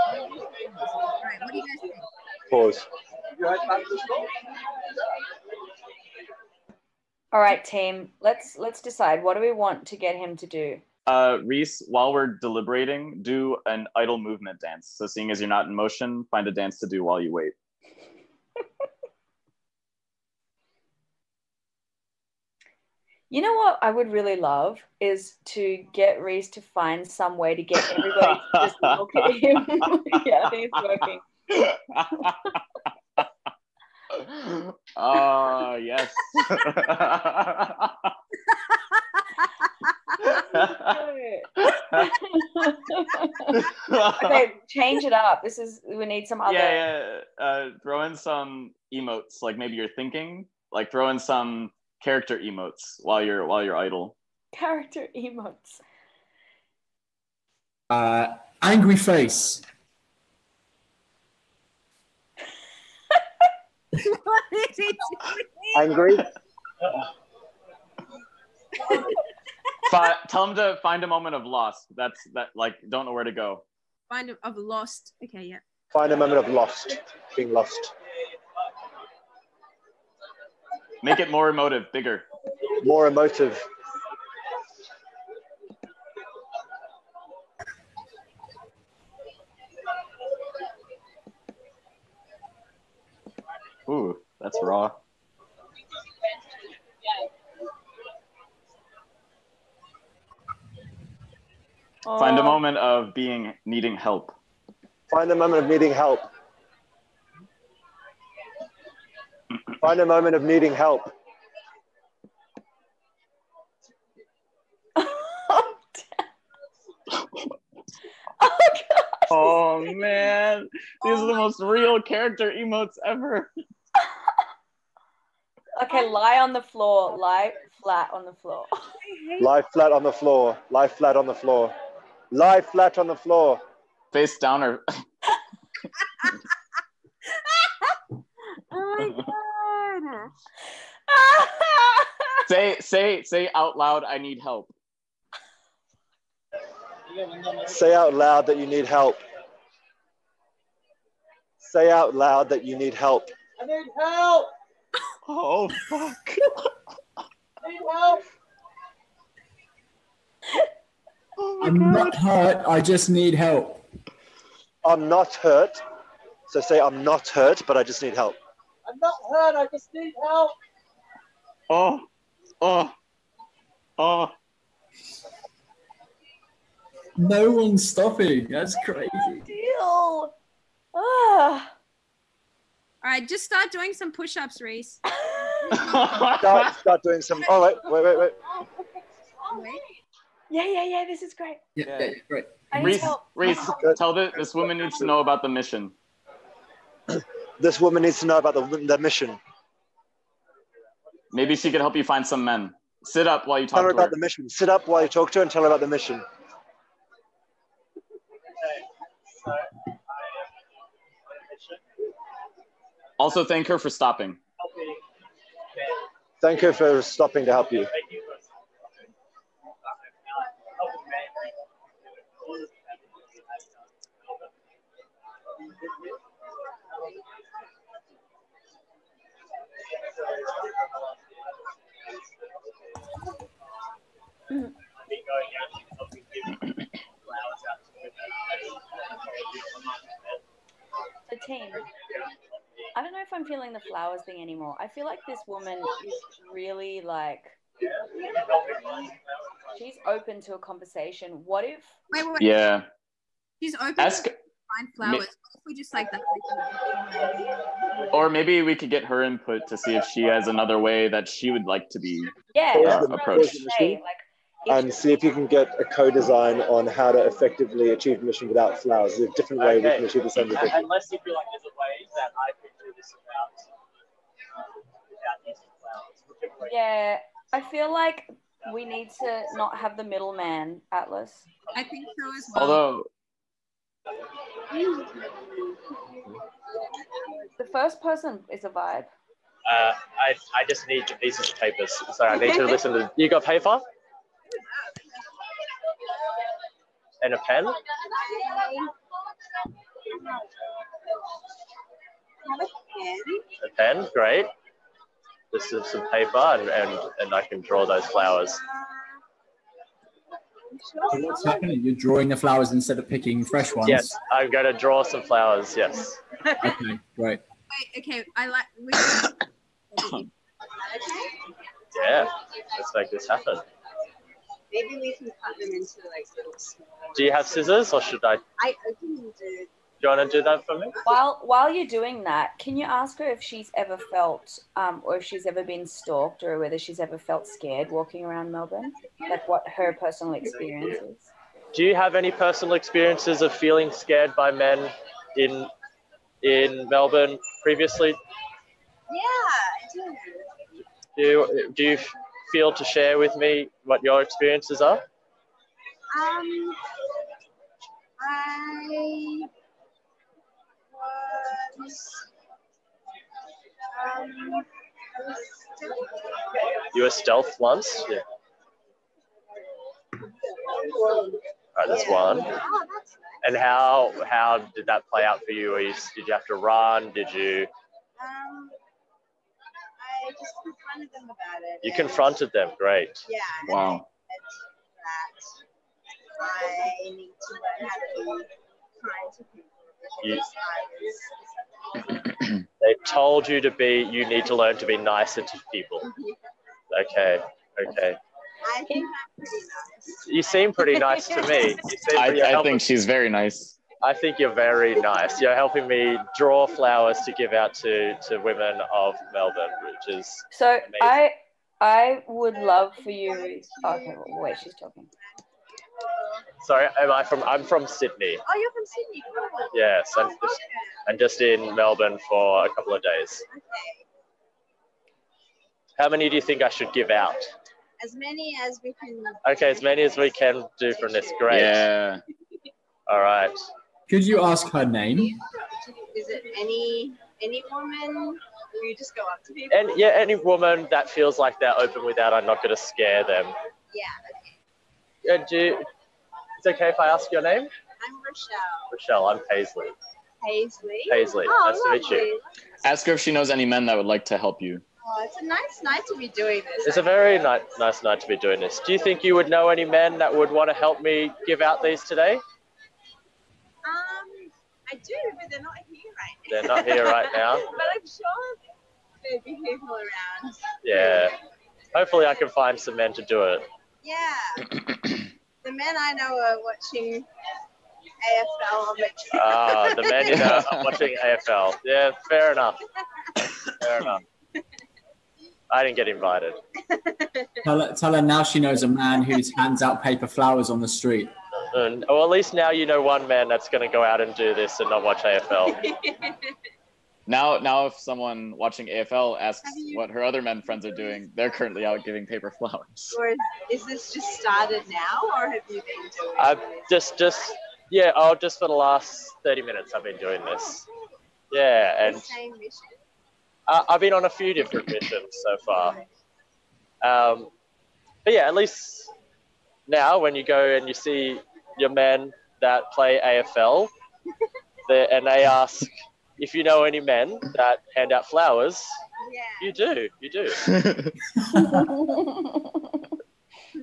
right, what do you guys think? Pause. All right, team. Let's let's decide. What do we want to get him to do? Uh, Reese, while we're deliberating, do an idle movement dance. So seeing as you're not in motion, find a dance to do while you wait. You know what I would really love is to get Reese to find some way to get everybody to just look at him. Yeah, I think it's working. Oh, uh, yes. Okay, change it up. This is we need some other. Yeah, yeah. Uh, throw in some emotes. Like maybe you're thinking. Like throw in some character emotes while you're while you're idle. Character emotes. Uh, angry face. What is he doing? Angry. But tell him to find a moment of lost. That's that. Like, don't know where to go. Find a of lost. Okay, yeah. Find a moment of lost. Being lost. Make it more emotive, bigger. More emotive. Ooh, that's raw. Find a moment of being needing help. Find a moment of needing help. Find a moment of needing help. Oh, oh, gosh, oh man, these oh, are the most real character emotes ever. Okay, lie on the floor. Lie flat on the floor. Lie flat on the floor. Lie flat on the floor. Lie flat on the floor. Face down or... Oh my god. say, say, say out loud, I need help. Say out loud that you need help. Say out loud that you need help. I need help. Oh, fuck. I need help. Oh I'm God. Not hurt. I just need help. I'm not hurt. So say, I'm not hurt, but I just need help. I'm not hurt. I just need help. Oh, oh, oh. No one's stopping. That's crazy. No deal. Ah. All right, just start doing some push-ups, Reese. start, start doing some. Oh, wait, wait, wait, wait. Oh, wait. Yeah, yeah, yeah. This is great. Yeah, yeah, yeah great. Reese, Reese, tell the, this woman needs to know about the mission. This woman needs to know about the, the mission. Maybe she can help you find some men. Sit up while you talk to her. Tell her about the mission. Sit up while you talk to her and tell her about the mission. Also, thank her for stopping. Thank her for stopping to help you. The team. I don't know if I'm feeling the flowers thing anymore. I feel like this woman is really like, she's open to a conversation. What if? Wait, wait, wait. Yeah. She's open Ask to find flowers. What if we just like that? Or maybe we could get her input to see if she has another way that she would like to be yeah, uh, approached. Like, and see if you can get a co-design on how to effectively achieve the mission without flowers. There's a different way okay. we can achieve the same thing. Unless you feel like there's a way that I could do this without, without using flowers. Yeah, I feel like we need to not have the middleman, Atlas. I think so as well. Although... The first person is a vibe. Uh, I, I just need pieces of papers. Sorry, I need to listen to... You got paper? And a pen? A pen, great. This is some paper and, and, and I can draw those flowers. So what's happening? You're drawing the flowers instead of picking fresh ones? Yes, I'm going to draw some flowers, yes. Okay, great. Wait, okay, I like... Okay? Yeah, let's make this happen. Maybe we can cut them into like little small. Do you have scissors or should I? I can do. Do you want to do that for me? While while you're doing that, can you ask her if she's ever felt, um, or if she's ever been stalked, or whether she's ever felt scared walking around Melbourne? Like what her personal experience is. Do you have any personal experiences of feeling scared by men in in Melbourne previously? Yeah, I do. Do you, do you? feel to share with me what your experiences are? Um, I was, um, I was stealth. You were stealth once? Yeah. All right, that's one. And how how did that play out for you? Were you did you have to run? Did you? Um, I just confronted them about it. You confronted them, great. Yeah. Wow. I need to learn how to be kind to people. They told you to be, you need to learn to be nicer to people. Okay, okay. I think I'm pretty nice. You seem pretty nice to me. You seem I, I think she's very nice. I think you're very nice. You're helping me draw flowers to give out to, to women of Melbourne, which is so amazing. I I would love for you. Oh, okay, well, wait, she's talking. Sorry, am I from? I'm from Sydney. Oh, you're from Sydney. Cool. Yes, I'm just, I'm just in Melbourne for a couple of days. Okay. How many do you think I should give out? As many as we can. Okay, as many as we can do from this. Great. Yeah. All right. Could you ask her name? Is it any any woman? Or you just go up to people? And yeah, any woman that feels like they're open without, I'm not going to scare them. Yeah. Okay. And do It's okay if I ask your name? I'm Rochelle. Rochelle, I'm Paisley. Paisley? Paisley, oh, nice lovely. to meet you. Ask her if she knows any men that would like to help you. Oh, it's a nice night to be doing this. It's I a very ni nice night to be doing this. Do you think you would know any men that would want to help me give out these today? Um, I do, but they're not here right now. They're not here right now? But I'm sure there'd be people around. Yeah. Hopefully I can find some men to do it. Yeah. The men I know are watching A F L on the channel. Ah, the men you know are watching A F L. Yeah, fair enough. Fair enough. I didn't get invited. Tell her, tell her now she knows a man who hands out paper flowers on the street. And, or at least now you know one man that's going to go out and do this and not watch A F L. now, now if someone watching A F L asks what her other men friends are doing, they're currently out giving paper flowers. Or is this just started now, or have you been doing I've this? Just, just, yeah, oh, just for the last thirty minutes I've been doing this. Yeah, and... The same mission? Uh, I've been on a few different missions so far. Um, but yeah, at least now when you go and you see your men that play A F L and they ask if you know any men that hand out flowers, yeah. you do, you do.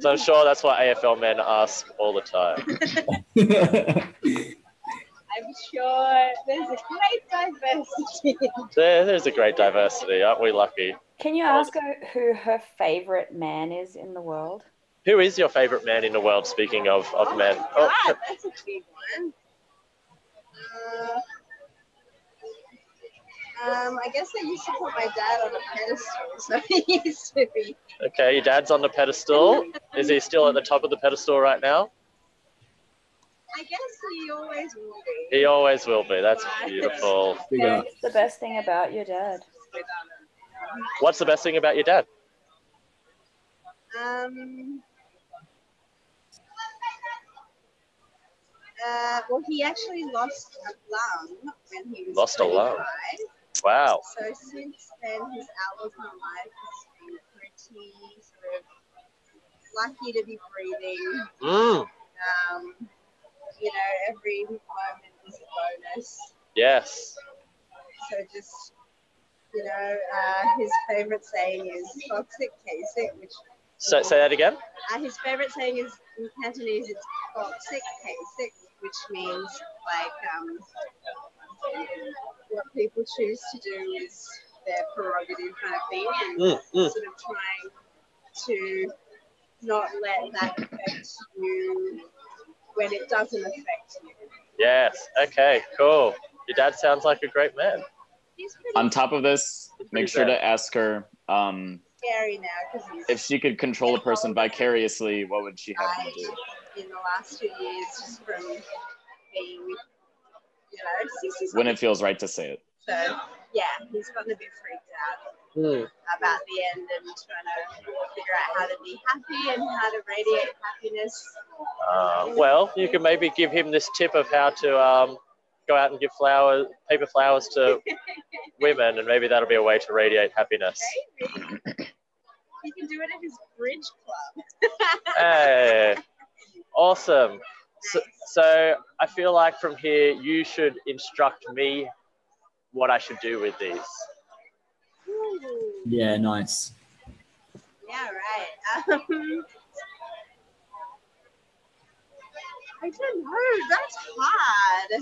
So I'm sure that's what A F L men ask all the time. I'm sure there's a great diversity. There, there's a great diversity. Aren't we lucky? Can you ask her who her favourite man is in the world? Who is your favourite man in the world, speaking of, of oh men? God, oh, that's a big one. Uh, um, I guess I used to put my dad on a pedestal, so he used to be. Okay, your dad's on the pedestal. Is he still at the top of the pedestal right now? I guess he always will be. He always will be. That's beautiful. Yeah, what's the best thing about your dad? What's the best thing about your dad? Um. Uh, well, he actually lost a lung when he was lost a lung. Wow. So since then, his outlook on life has been pretty sort of lucky to be breathing. Mm. Um. You know, every moment is a bonus. Yes. So just, you know, uh, his favourite saying is toxic kasik, which... So, say that again? Uh, his favourite saying is, in Cantonese, it's toxic kasik, which means, like, um, what people choose to do is their prerogative kind of thing, and mm, sort mm. of trying to not let that affect you when it doesn't affect you. Yes, okay, cool. Your dad sounds like a great man. On top of this, make sure to ask her um, scary now, 'cause he's if she could control a person vicariously, what would she have to do? In the last few years, just from being, you know, when it feels right to say it. So, yeah, he's gotten a bit freaked out mm. about the end and trying to figure out how to be happy and how to radiate happiness. Uh, well, you can maybe give him this tip of how to um, go out and give flowers, paper flowers to women, and maybe that'll be a way to radiate happiness. Maybe. He can do it at his bridge club. Hey, awesome. Nice. So, so I feel like from here you should instruct me what I should do with these. Ooh. Yeah, nice. Yeah, right. Um, I don't know. That's hard.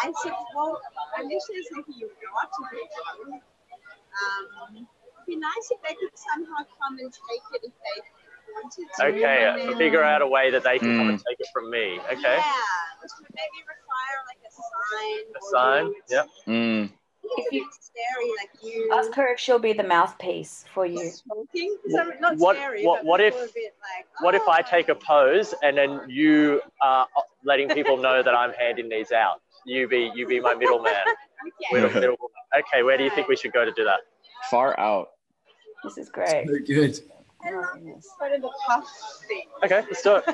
I said, well, initially thinking you got to do it. Um, it'd be nice if they could somehow come and take it if they wanted to. Okay, uh, figure out a way that they can mm. come and take it from me. Okay. Yeah, which would maybe require like a sign. A sign. Words. Yep. Mm. If you scary, like you ask her if she'll be the mouthpiece for you. So not what, scary, what, what if, like, oh. what if I take a pose and then you are letting people know that I'm handing these out? You be, you be my middleman. Okay. Middle, middle, okay. Where do you think we should go to do that? Far out. This is great. Very good. I love this sort of the puff thing. Okay, let's do it.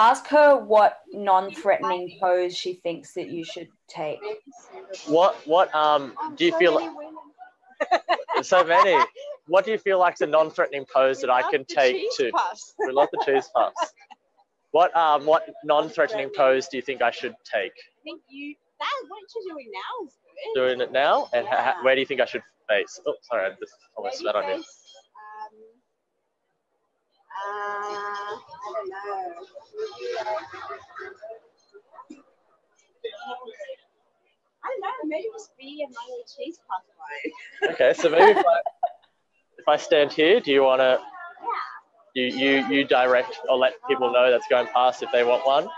Ask her what non-threatening pose she thinks that you should take. What what um do you feel like so many? What do you feel like the non-threatening pose that I can take to? We love the cheese puffs. What um, what non-threatening pose do you think I should take? I think you, that, what you're doing now is good. Doing it now? And yeah. Where do you think I should face? Oh, sorry, I just almost spat on you. Um, uh, I don't know. I don't know, maybe just be among the cheese puff. Okay, so maybe if I, if I stand here, do you want to... You, you, you direct or let people know that's going past if they want one.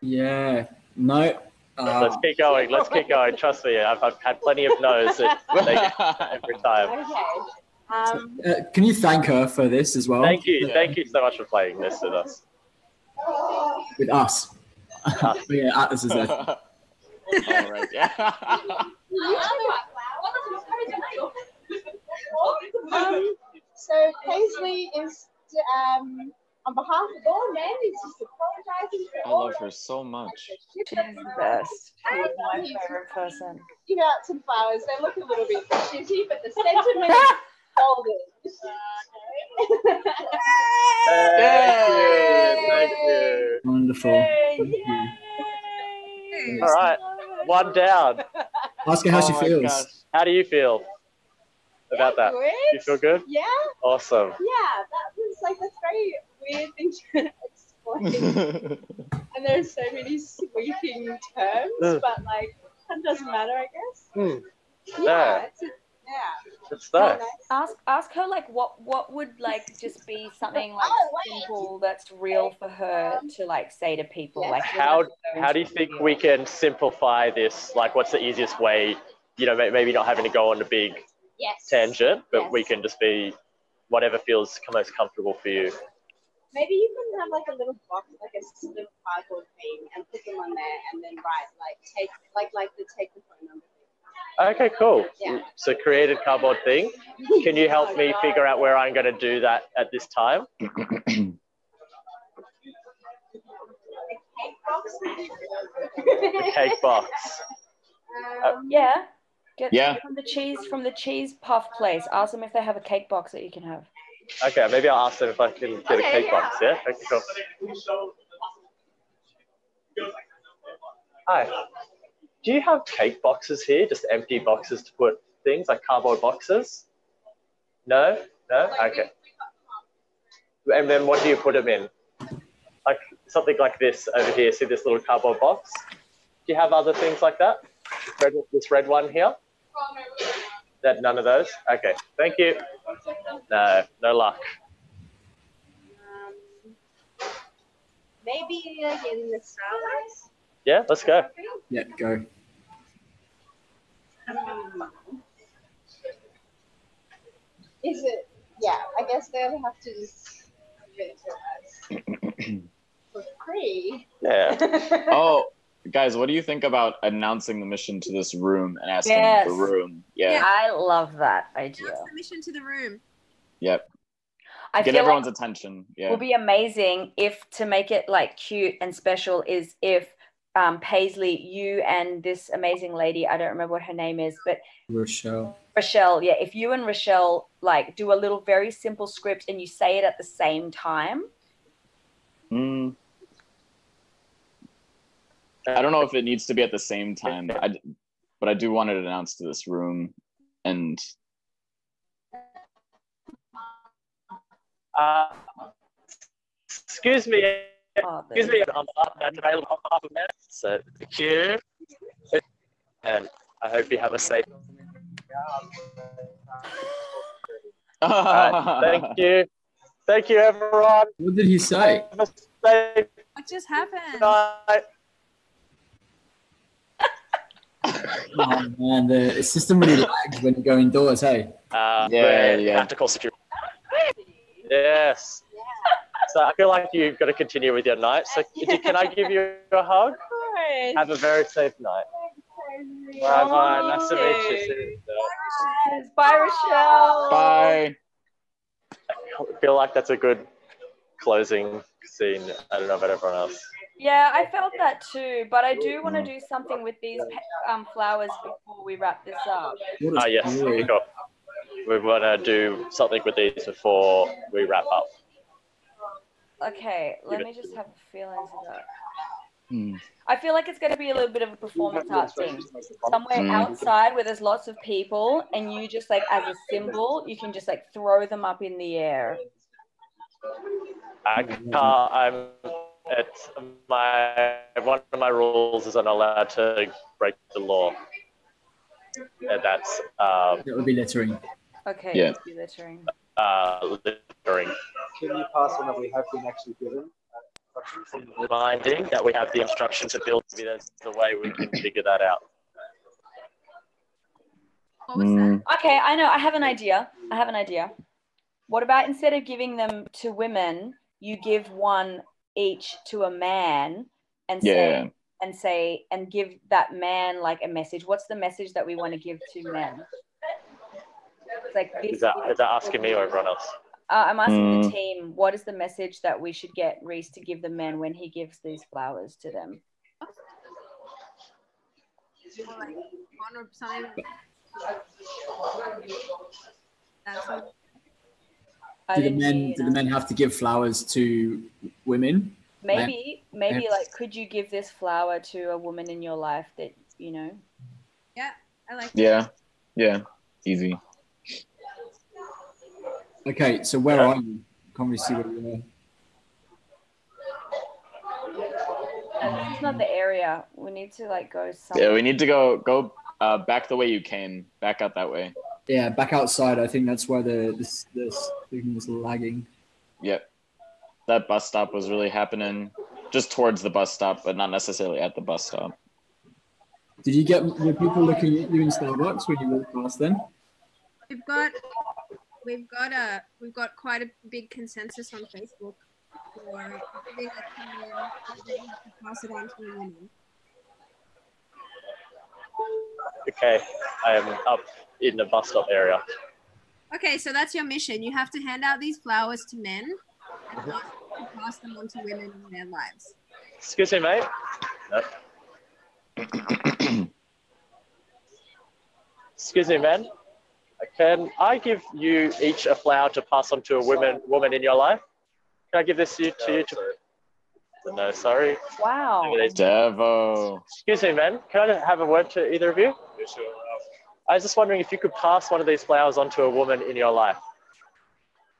Yeah, no. Uh, Let's keep going. Let's keep going. Trust me, I've, I've had plenty of no's every time. Okay. Um, uh, can you thank her for this as well? Thank you. Yeah. Thank you so much for playing this with us. With us. Uh, yeah, Atlas is there. All right, yeah. um, so Paisley is, um, on behalf of all men, is just apologizing for all. I love her so much. She's the best. She's my favorite person. Give out some flowers. They look a little bit shitty, but the sentiment is golden. Thank you. Thank you. Wonderful. Yay, thank you. All right, one down. Ask her how oh she feels. Gosh. How do you feel about yeah, that? Good. You feel good? Yeah. Awesome. Yeah, that was like that's very weird thing to explain. And there are so many sweeping terms, but like that doesn't matter, I guess. Mm. Yeah. yeah. It's a, Yeah. It's nice. Ask ask her like what what would like just be something like oh, simple that's real for her to like say to people. Like how how do you think we can simplify this? Like what's the easiest way? You know, maybe not having to go on a big yes. tangent, but yes. we can just be whatever feels most comfortable for you. Maybe you can have like a little box, like a little cardboard thing, and put them on there, and then write like take like like the take the phone number. Okay, cool. Yeah. So created cardboard thing. Can you help oh, me God. figure out where I'm going to do that at this time? The cake box. Um, uh, yeah. Get yeah. From the cheese from the cheese puff place. Ask them if they have a cake box that you can have. Okay, maybe I'll ask them if I can get okay, a cake yeah. box. Yeah. Okay, cool. Hi. Do you have cake boxes here? Just empty boxes to put things like cardboard boxes? No? No? Okay. And then what do you put them in? Like something like this over here. See this little cardboard box? Do you have other things like that? Red, this red one here? That none of those? Okay. Thank you. No, no luck. Um, maybe like in the starlight? Yeah, let's go. Yeah, go. Um, is it? Yeah, I guess they'll have to just give it to us for free. Yeah. Oh, guys, what do you think about announcing the mission to this room and asking yes. for room? Yeah. yeah, I love that idea. Announce the mission to the room. Yep. I Get everyone's like attention. Yeah. It would be amazing if to make it like cute and special is if. Um, Paisley, you and this amazing lady, I don't remember what her name is, but Rochelle. Rochelle, yeah. If you and Rochelle like do a little very simple script and you say it at the same time. Mm. I don't know if it needs to be at the same time, but I, but I do want it announced to this room. And uh, excuse me. Oh, Excuse me, I'm available on half a minute, so thank you. And I hope you have a safe. Right, thank you. Thank you, everyone. What did he say? What just happened? Oh, man, the system really lags when you go indoors, hey? Uh, yeah, yeah. Tactical security. Yes. So I feel like you've got to continue with your night. So yeah. can I give you a hug? Of course. Have a very safe night. Bye, bye. Oh, nice to meet you. Bye, bye, Rochelle. Bye. I feel like that's a good closing scene. I don't know about everyone else. Yeah, I felt that too, but I do want to do something with these um, flowers before we wrap this up. Ah, uh, yes, we want to do something with these before we wrap up. Okay, let me just have a feel into that. Mm. I feel like it's going to be a little bit of a performance art thing. Somewhere mm. outside where there's lots of people and you just like, as a symbol, you can just like throw them up in the air. I can't, I'm... It's my one of my rules is I'm allowed to break the law, and that's um, it would be littering. Okay, yeah, it would be littering. Uh, littering. Can you pass on that we have been actually given? Reminding that we have the instructions to build. That's the way we can figure that out. What was mm. that? Okay, I know. I have an idea. I have an idea. What about instead of giving them to women, you give one each to a man and yeah. say and say and give that man like a message. What's the message that we want to give to men? It's like this is, that, is that asking me or everyone else? Uh, I'm asking mm. the team. What is the message that we should get Reese to give the men when he gives these flowers to them? Do the men do the men have to give flowers to women? Maybe, men. maybe like, could you give this flower to a woman in your life that you know? Yeah, I like. Yeah, that. yeah, easy. Okay, so where yeah. are you? Can we see where you are? Uh, this is not the area. We need to like go somewhere. Yeah, we need to go go uh, back the way you came. Back out that way. Yeah, back outside. I think that's why the this this thing was lagging. Yep, that bus stop was really happening, just towards the bus stop, but not necessarily at the bus stop. Did you get were people looking at you in Starbucks when you walked past them? We've got we've got a we've got quite a big consensus on Facebook for everything that came in, pass it on to the women. Okay, I am up in the bus stop area. Okay, so that's your mission. You have to hand out these flowers to men and pass, pass them on to women in their lives. Excuse me, mate. No. Excuse me, man. Can I give you each a flower to pass on to a woman woman in your life? Can I give this to you? To you to... No, sorry. Wow. Devo. Excuse me, man. Can I have a word to either of you? Yeah, sure. I was just wondering if you could pass one of these flowers on to a woman in your life.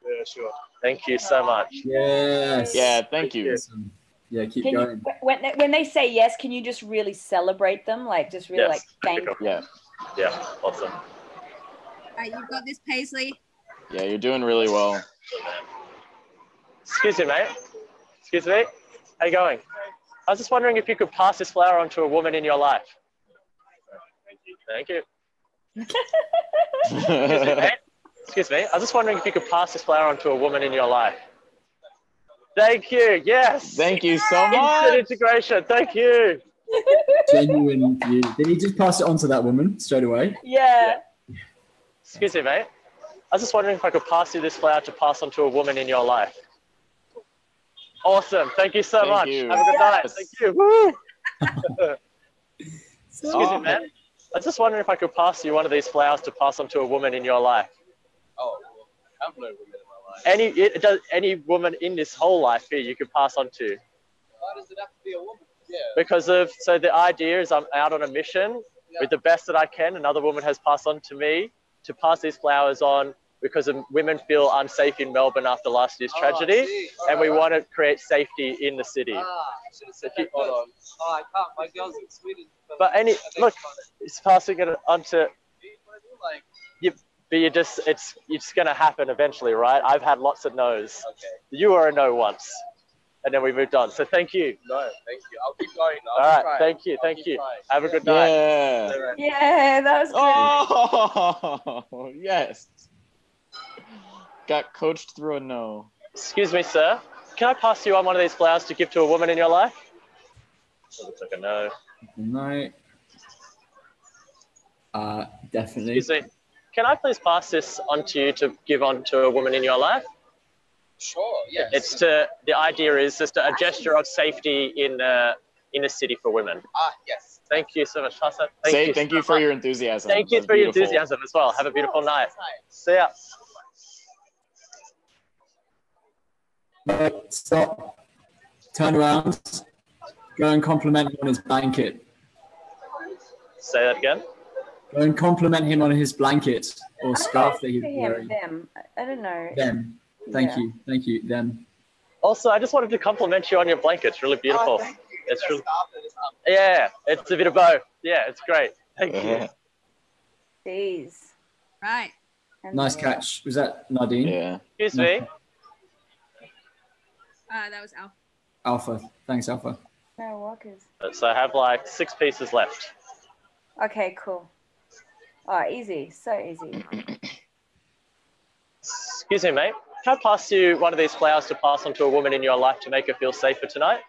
Yeah, sure. Thank you so much. Yes. Yeah, thank you. Awesome. Yeah, keep can going. You, when, they, when they say yes, can you just really celebrate them? Like, just really, yes. like, thank them. Yeah. Yeah, awesome. All right, you've got this, Paisley. Yeah, you're doing really well. Excuse me, mate. Excuse me. How you going? I was just wondering if you could pass this flower on to a woman in your life. Thank you. Excuse me, mate. Excuse me. I was just wondering if you could pass this flower on to a woman in your life. Thank you. Yes. Thank you so much. Instant integration. Thank you. Genuine. Did he just pass it on to that woman straight away? Yeah. yeah. Excuse me, mate. I was just wondering if I could pass you this flower to pass on to a woman in your life. Awesome. Thank you so Thank much. You. Have a good night. Yes. Thank you. Woo. Excuse oh. me, man. I was just wondering if I could pass you one of these flowers to pass on to a woman in your life. Oh, I have no women in my life. Any, it does, any woman in this whole life here you could pass on to. Why does it have to be a woman? Yeah. Because of, so the idea is I'm out on a mission yeah. with the best that I can. Another woman has passed on to me to pass these flowers on. Because women feel unsafe in Melbourne after last year's tragedy, oh, and we right. want to create safety in the city. Ah, I should have said that. Hold on. Oh, I can't. My girl's in Sweden. But any look, it's passing it on to. Like, you, but you just, it's, it's going to happen eventually, right? I've had lots of no's. Okay. You were a no once, and then we moved on. So thank you. No, thank you. I'll keep going. I'll All keep right. Trying. Thank you. I'll thank you. Trying. Have yeah. a good night. Yeah. Yeah, that was great. Oh, yes. Got coached through a no. Excuse me, sir. Can I pass you on one of these flowers to give to a woman in your life? That looks like a no. No. Uh, definitely. Excuse me. Can I please pass this on to you to give on to a woman in your life? Sure, yes. It's to, the idea is just a gesture of safety in uh, in a city for women. Ah, yes. Thank you so much, Hassan. Thank Say, you thank so you for much. your enthusiasm. Thank you for beautiful. your enthusiasm as well. Have a beautiful night. See ya. Stop. Turn around. Go and compliment him on his blanket. Say that again. Go and compliment him on his blanket or scarf that he's wearing. Them. I don't know. Them. Thank yeah. you. Thank you. Them. Also, I just wanted to compliment you on your blanket. It's really beautiful. Oh, it's really, yeah, it's a bit of both. Yeah, it's great. Thank yeah. you. Jeez. Right. And nice there. catch. Was that Nadine? Yeah. Excuse no. me. Uh, that was Alpha. Alpha. Thanks, Alpha. No, Walkers. So I have like six pieces left. Okay, cool. Oh, easy. So easy. Excuse me, mate. Can I pass you one of these flowers to pass on to a woman in your life to make her feel safer tonight?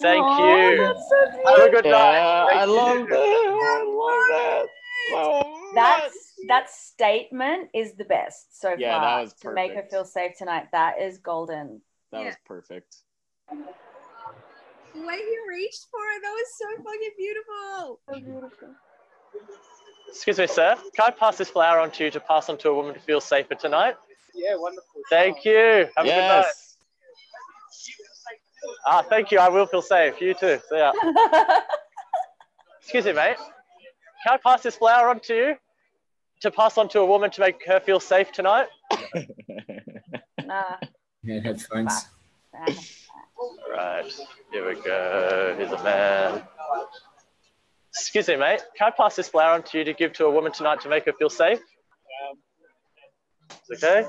Thank Aww, you. That's so beautiful. Have a good yeah, night. Thank I you. love that. I love that. Oh, that's, that statement is the best so yeah, far. That was perfect. To make her feel safe tonight. That is golden. That yeah. was perfect. The way you reached for it, that was so fucking beautiful. So beautiful. Excuse me, sir. Can I pass this flower on to you to pass on to a woman to feel safer tonight? Yeah, wonderful. Thank you. Have yes. a good night. Ah, thank you. I will feel safe. You too. See ya. Excuse me, mate. Can I pass this flower on to you to pass on to a woman to make her feel safe tonight? Nah. Yeah, headphones. All right. Here we go. Here's a man. Excuse me, mate. Can I pass this flower on to you to give to a woman tonight to make her feel safe? It's okay.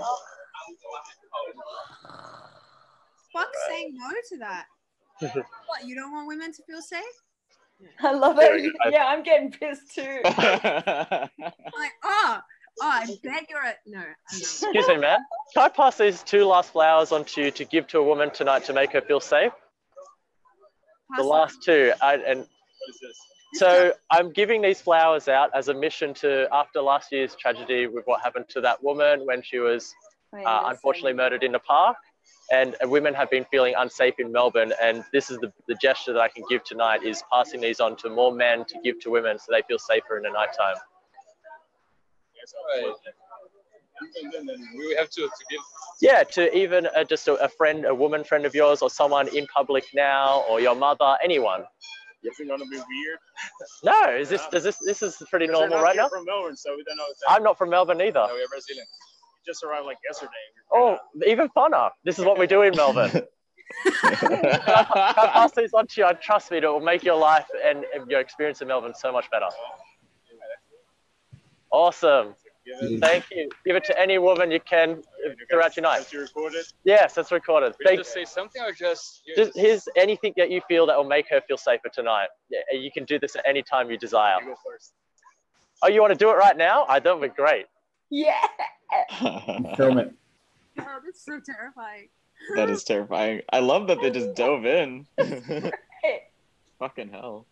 Fuck's saying no to that. What, you don't want women to feel safe? I love it. Yeah, I'm getting pissed too. Like, oh, oh, I bet you're a no. Excuse me, ma'am. Can I pass these two last flowers on to you to give to a woman tonight to make her feel safe? Pass the last on. two, I, and what is this? So I'm giving these flowers out as a mission to, after last year's tragedy with what happened to that woman when she was uh, unfortunately murdered in the park, and women have been feeling unsafe in Melbourne, and this is the, the gesture that I can give tonight is passing these on to more men to give to women so they feel safer in the nighttime. Right. We have to, to give. Yeah, to even uh, just a, a friend, a woman friend of yours or someone in public now or your mother, anyone. Is it gonna be weird? No, is this does this this is pretty normal right now? From Melbourne, so we don't know exactly. I'm not from Melbourne either. No, we're Brazilian. We just arrived like yesterday. Oh, even funner. This is what we do in Melbourne. I pass these on to you. Trust me, it will make your life and your experience in Melbourne so much better. Awesome. Thank you. Give it to any woman you can throughout your night. That's recorded? Yes, that's recorded. Can you just say something or just... just... just... Here's anything that you feel that will make her feel safer tonight. Yeah, you can do this at any time you desire. You go first. Oh, you want to do it right now? I thought it would be great. Yeah. Film it. Oh, that's so terrifying. That is terrifying. I love that they just dove in. Fucking hell.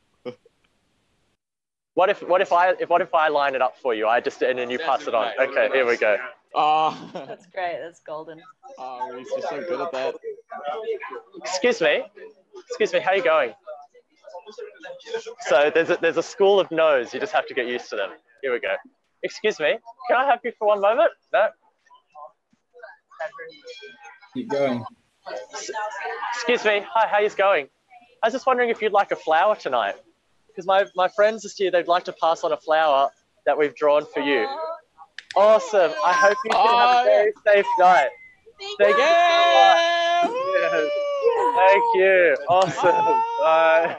What if what if I if what if I line it up for you? I just and then you pass it on. Okay, here we go. Oh, that's great. That's golden. Oh, he's just so good at that. Excuse me, excuse me. How are you going? So there's a, there's a school of no's. You just have to get used to them. Here we go. Excuse me. Can I have you for one moment? No. Keep going. Excuse me. Hi. How are you going? I was just wondering if you'd like a flower tonight. Because my, my friends this year, they'd like to pass on a flower that we've drawn for you. Awesome. I hope you can have a very safe night. Thank you so much. Thank you. Awesome. Bye.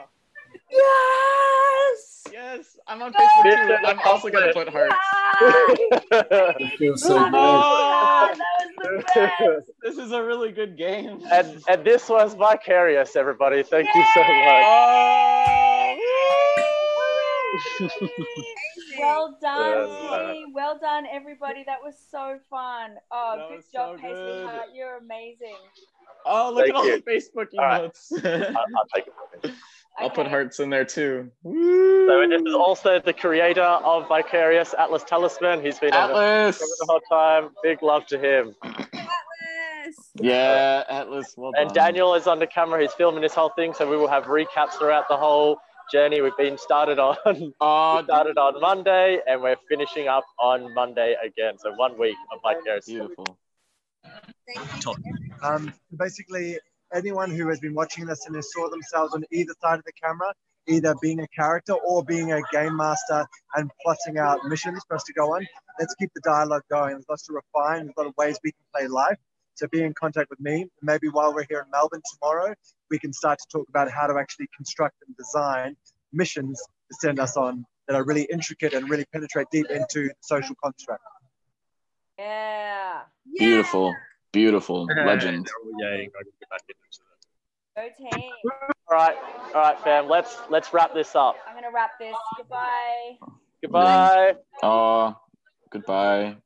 Yes. Yes. I'm on Facebook too. I'm also going to put hearts. It feels so good. Oh, this is a really good game. And, and this was Vicarious, everybody. Thank Yay! you so much. Oh. Well done, Molly. Well done, everybody. That was so fun. Oh, that good job, so Paisley good. Hart. You're amazing. Oh, look Thank at all you. the Facebook emotes. Right. I'll, I'll take it. Okay. I'll put hearts in there too. Woo. So this is also the creator of Vicarious, Atlas Talisman. He's been Atlas. on the, the whole time. Big love to him. Yeah, Atlas. Well and done. Daniel is under camera. He's filming this whole thing, so we will have recaps throughout the whole journey. We've been started on oh, we started on Monday, and we're finishing up on Monday again. So one week of Vicarious. Beautiful. Um, basically, anyone who has been watching this and has saw themselves on either side of the camera, either being a character or being a game master and plotting out missions for us to go on, let's keep the dialogue going. There's lots to refine. There's a lot of ways we can play live. So be in contact with me. Maybe while we're here in Melbourne tomorrow, we can start to talk about how to actually construct and design missions to send us on that are really intricate and really penetrate deep into the social construct. Yeah. Beautiful. Yeah. Beautiful. Legend. Yeah. Go team. All right. All right, fam. Let's let's wrap this up. I'm going to wrap this. Goodbye. Goodbye. Oh, goodbye.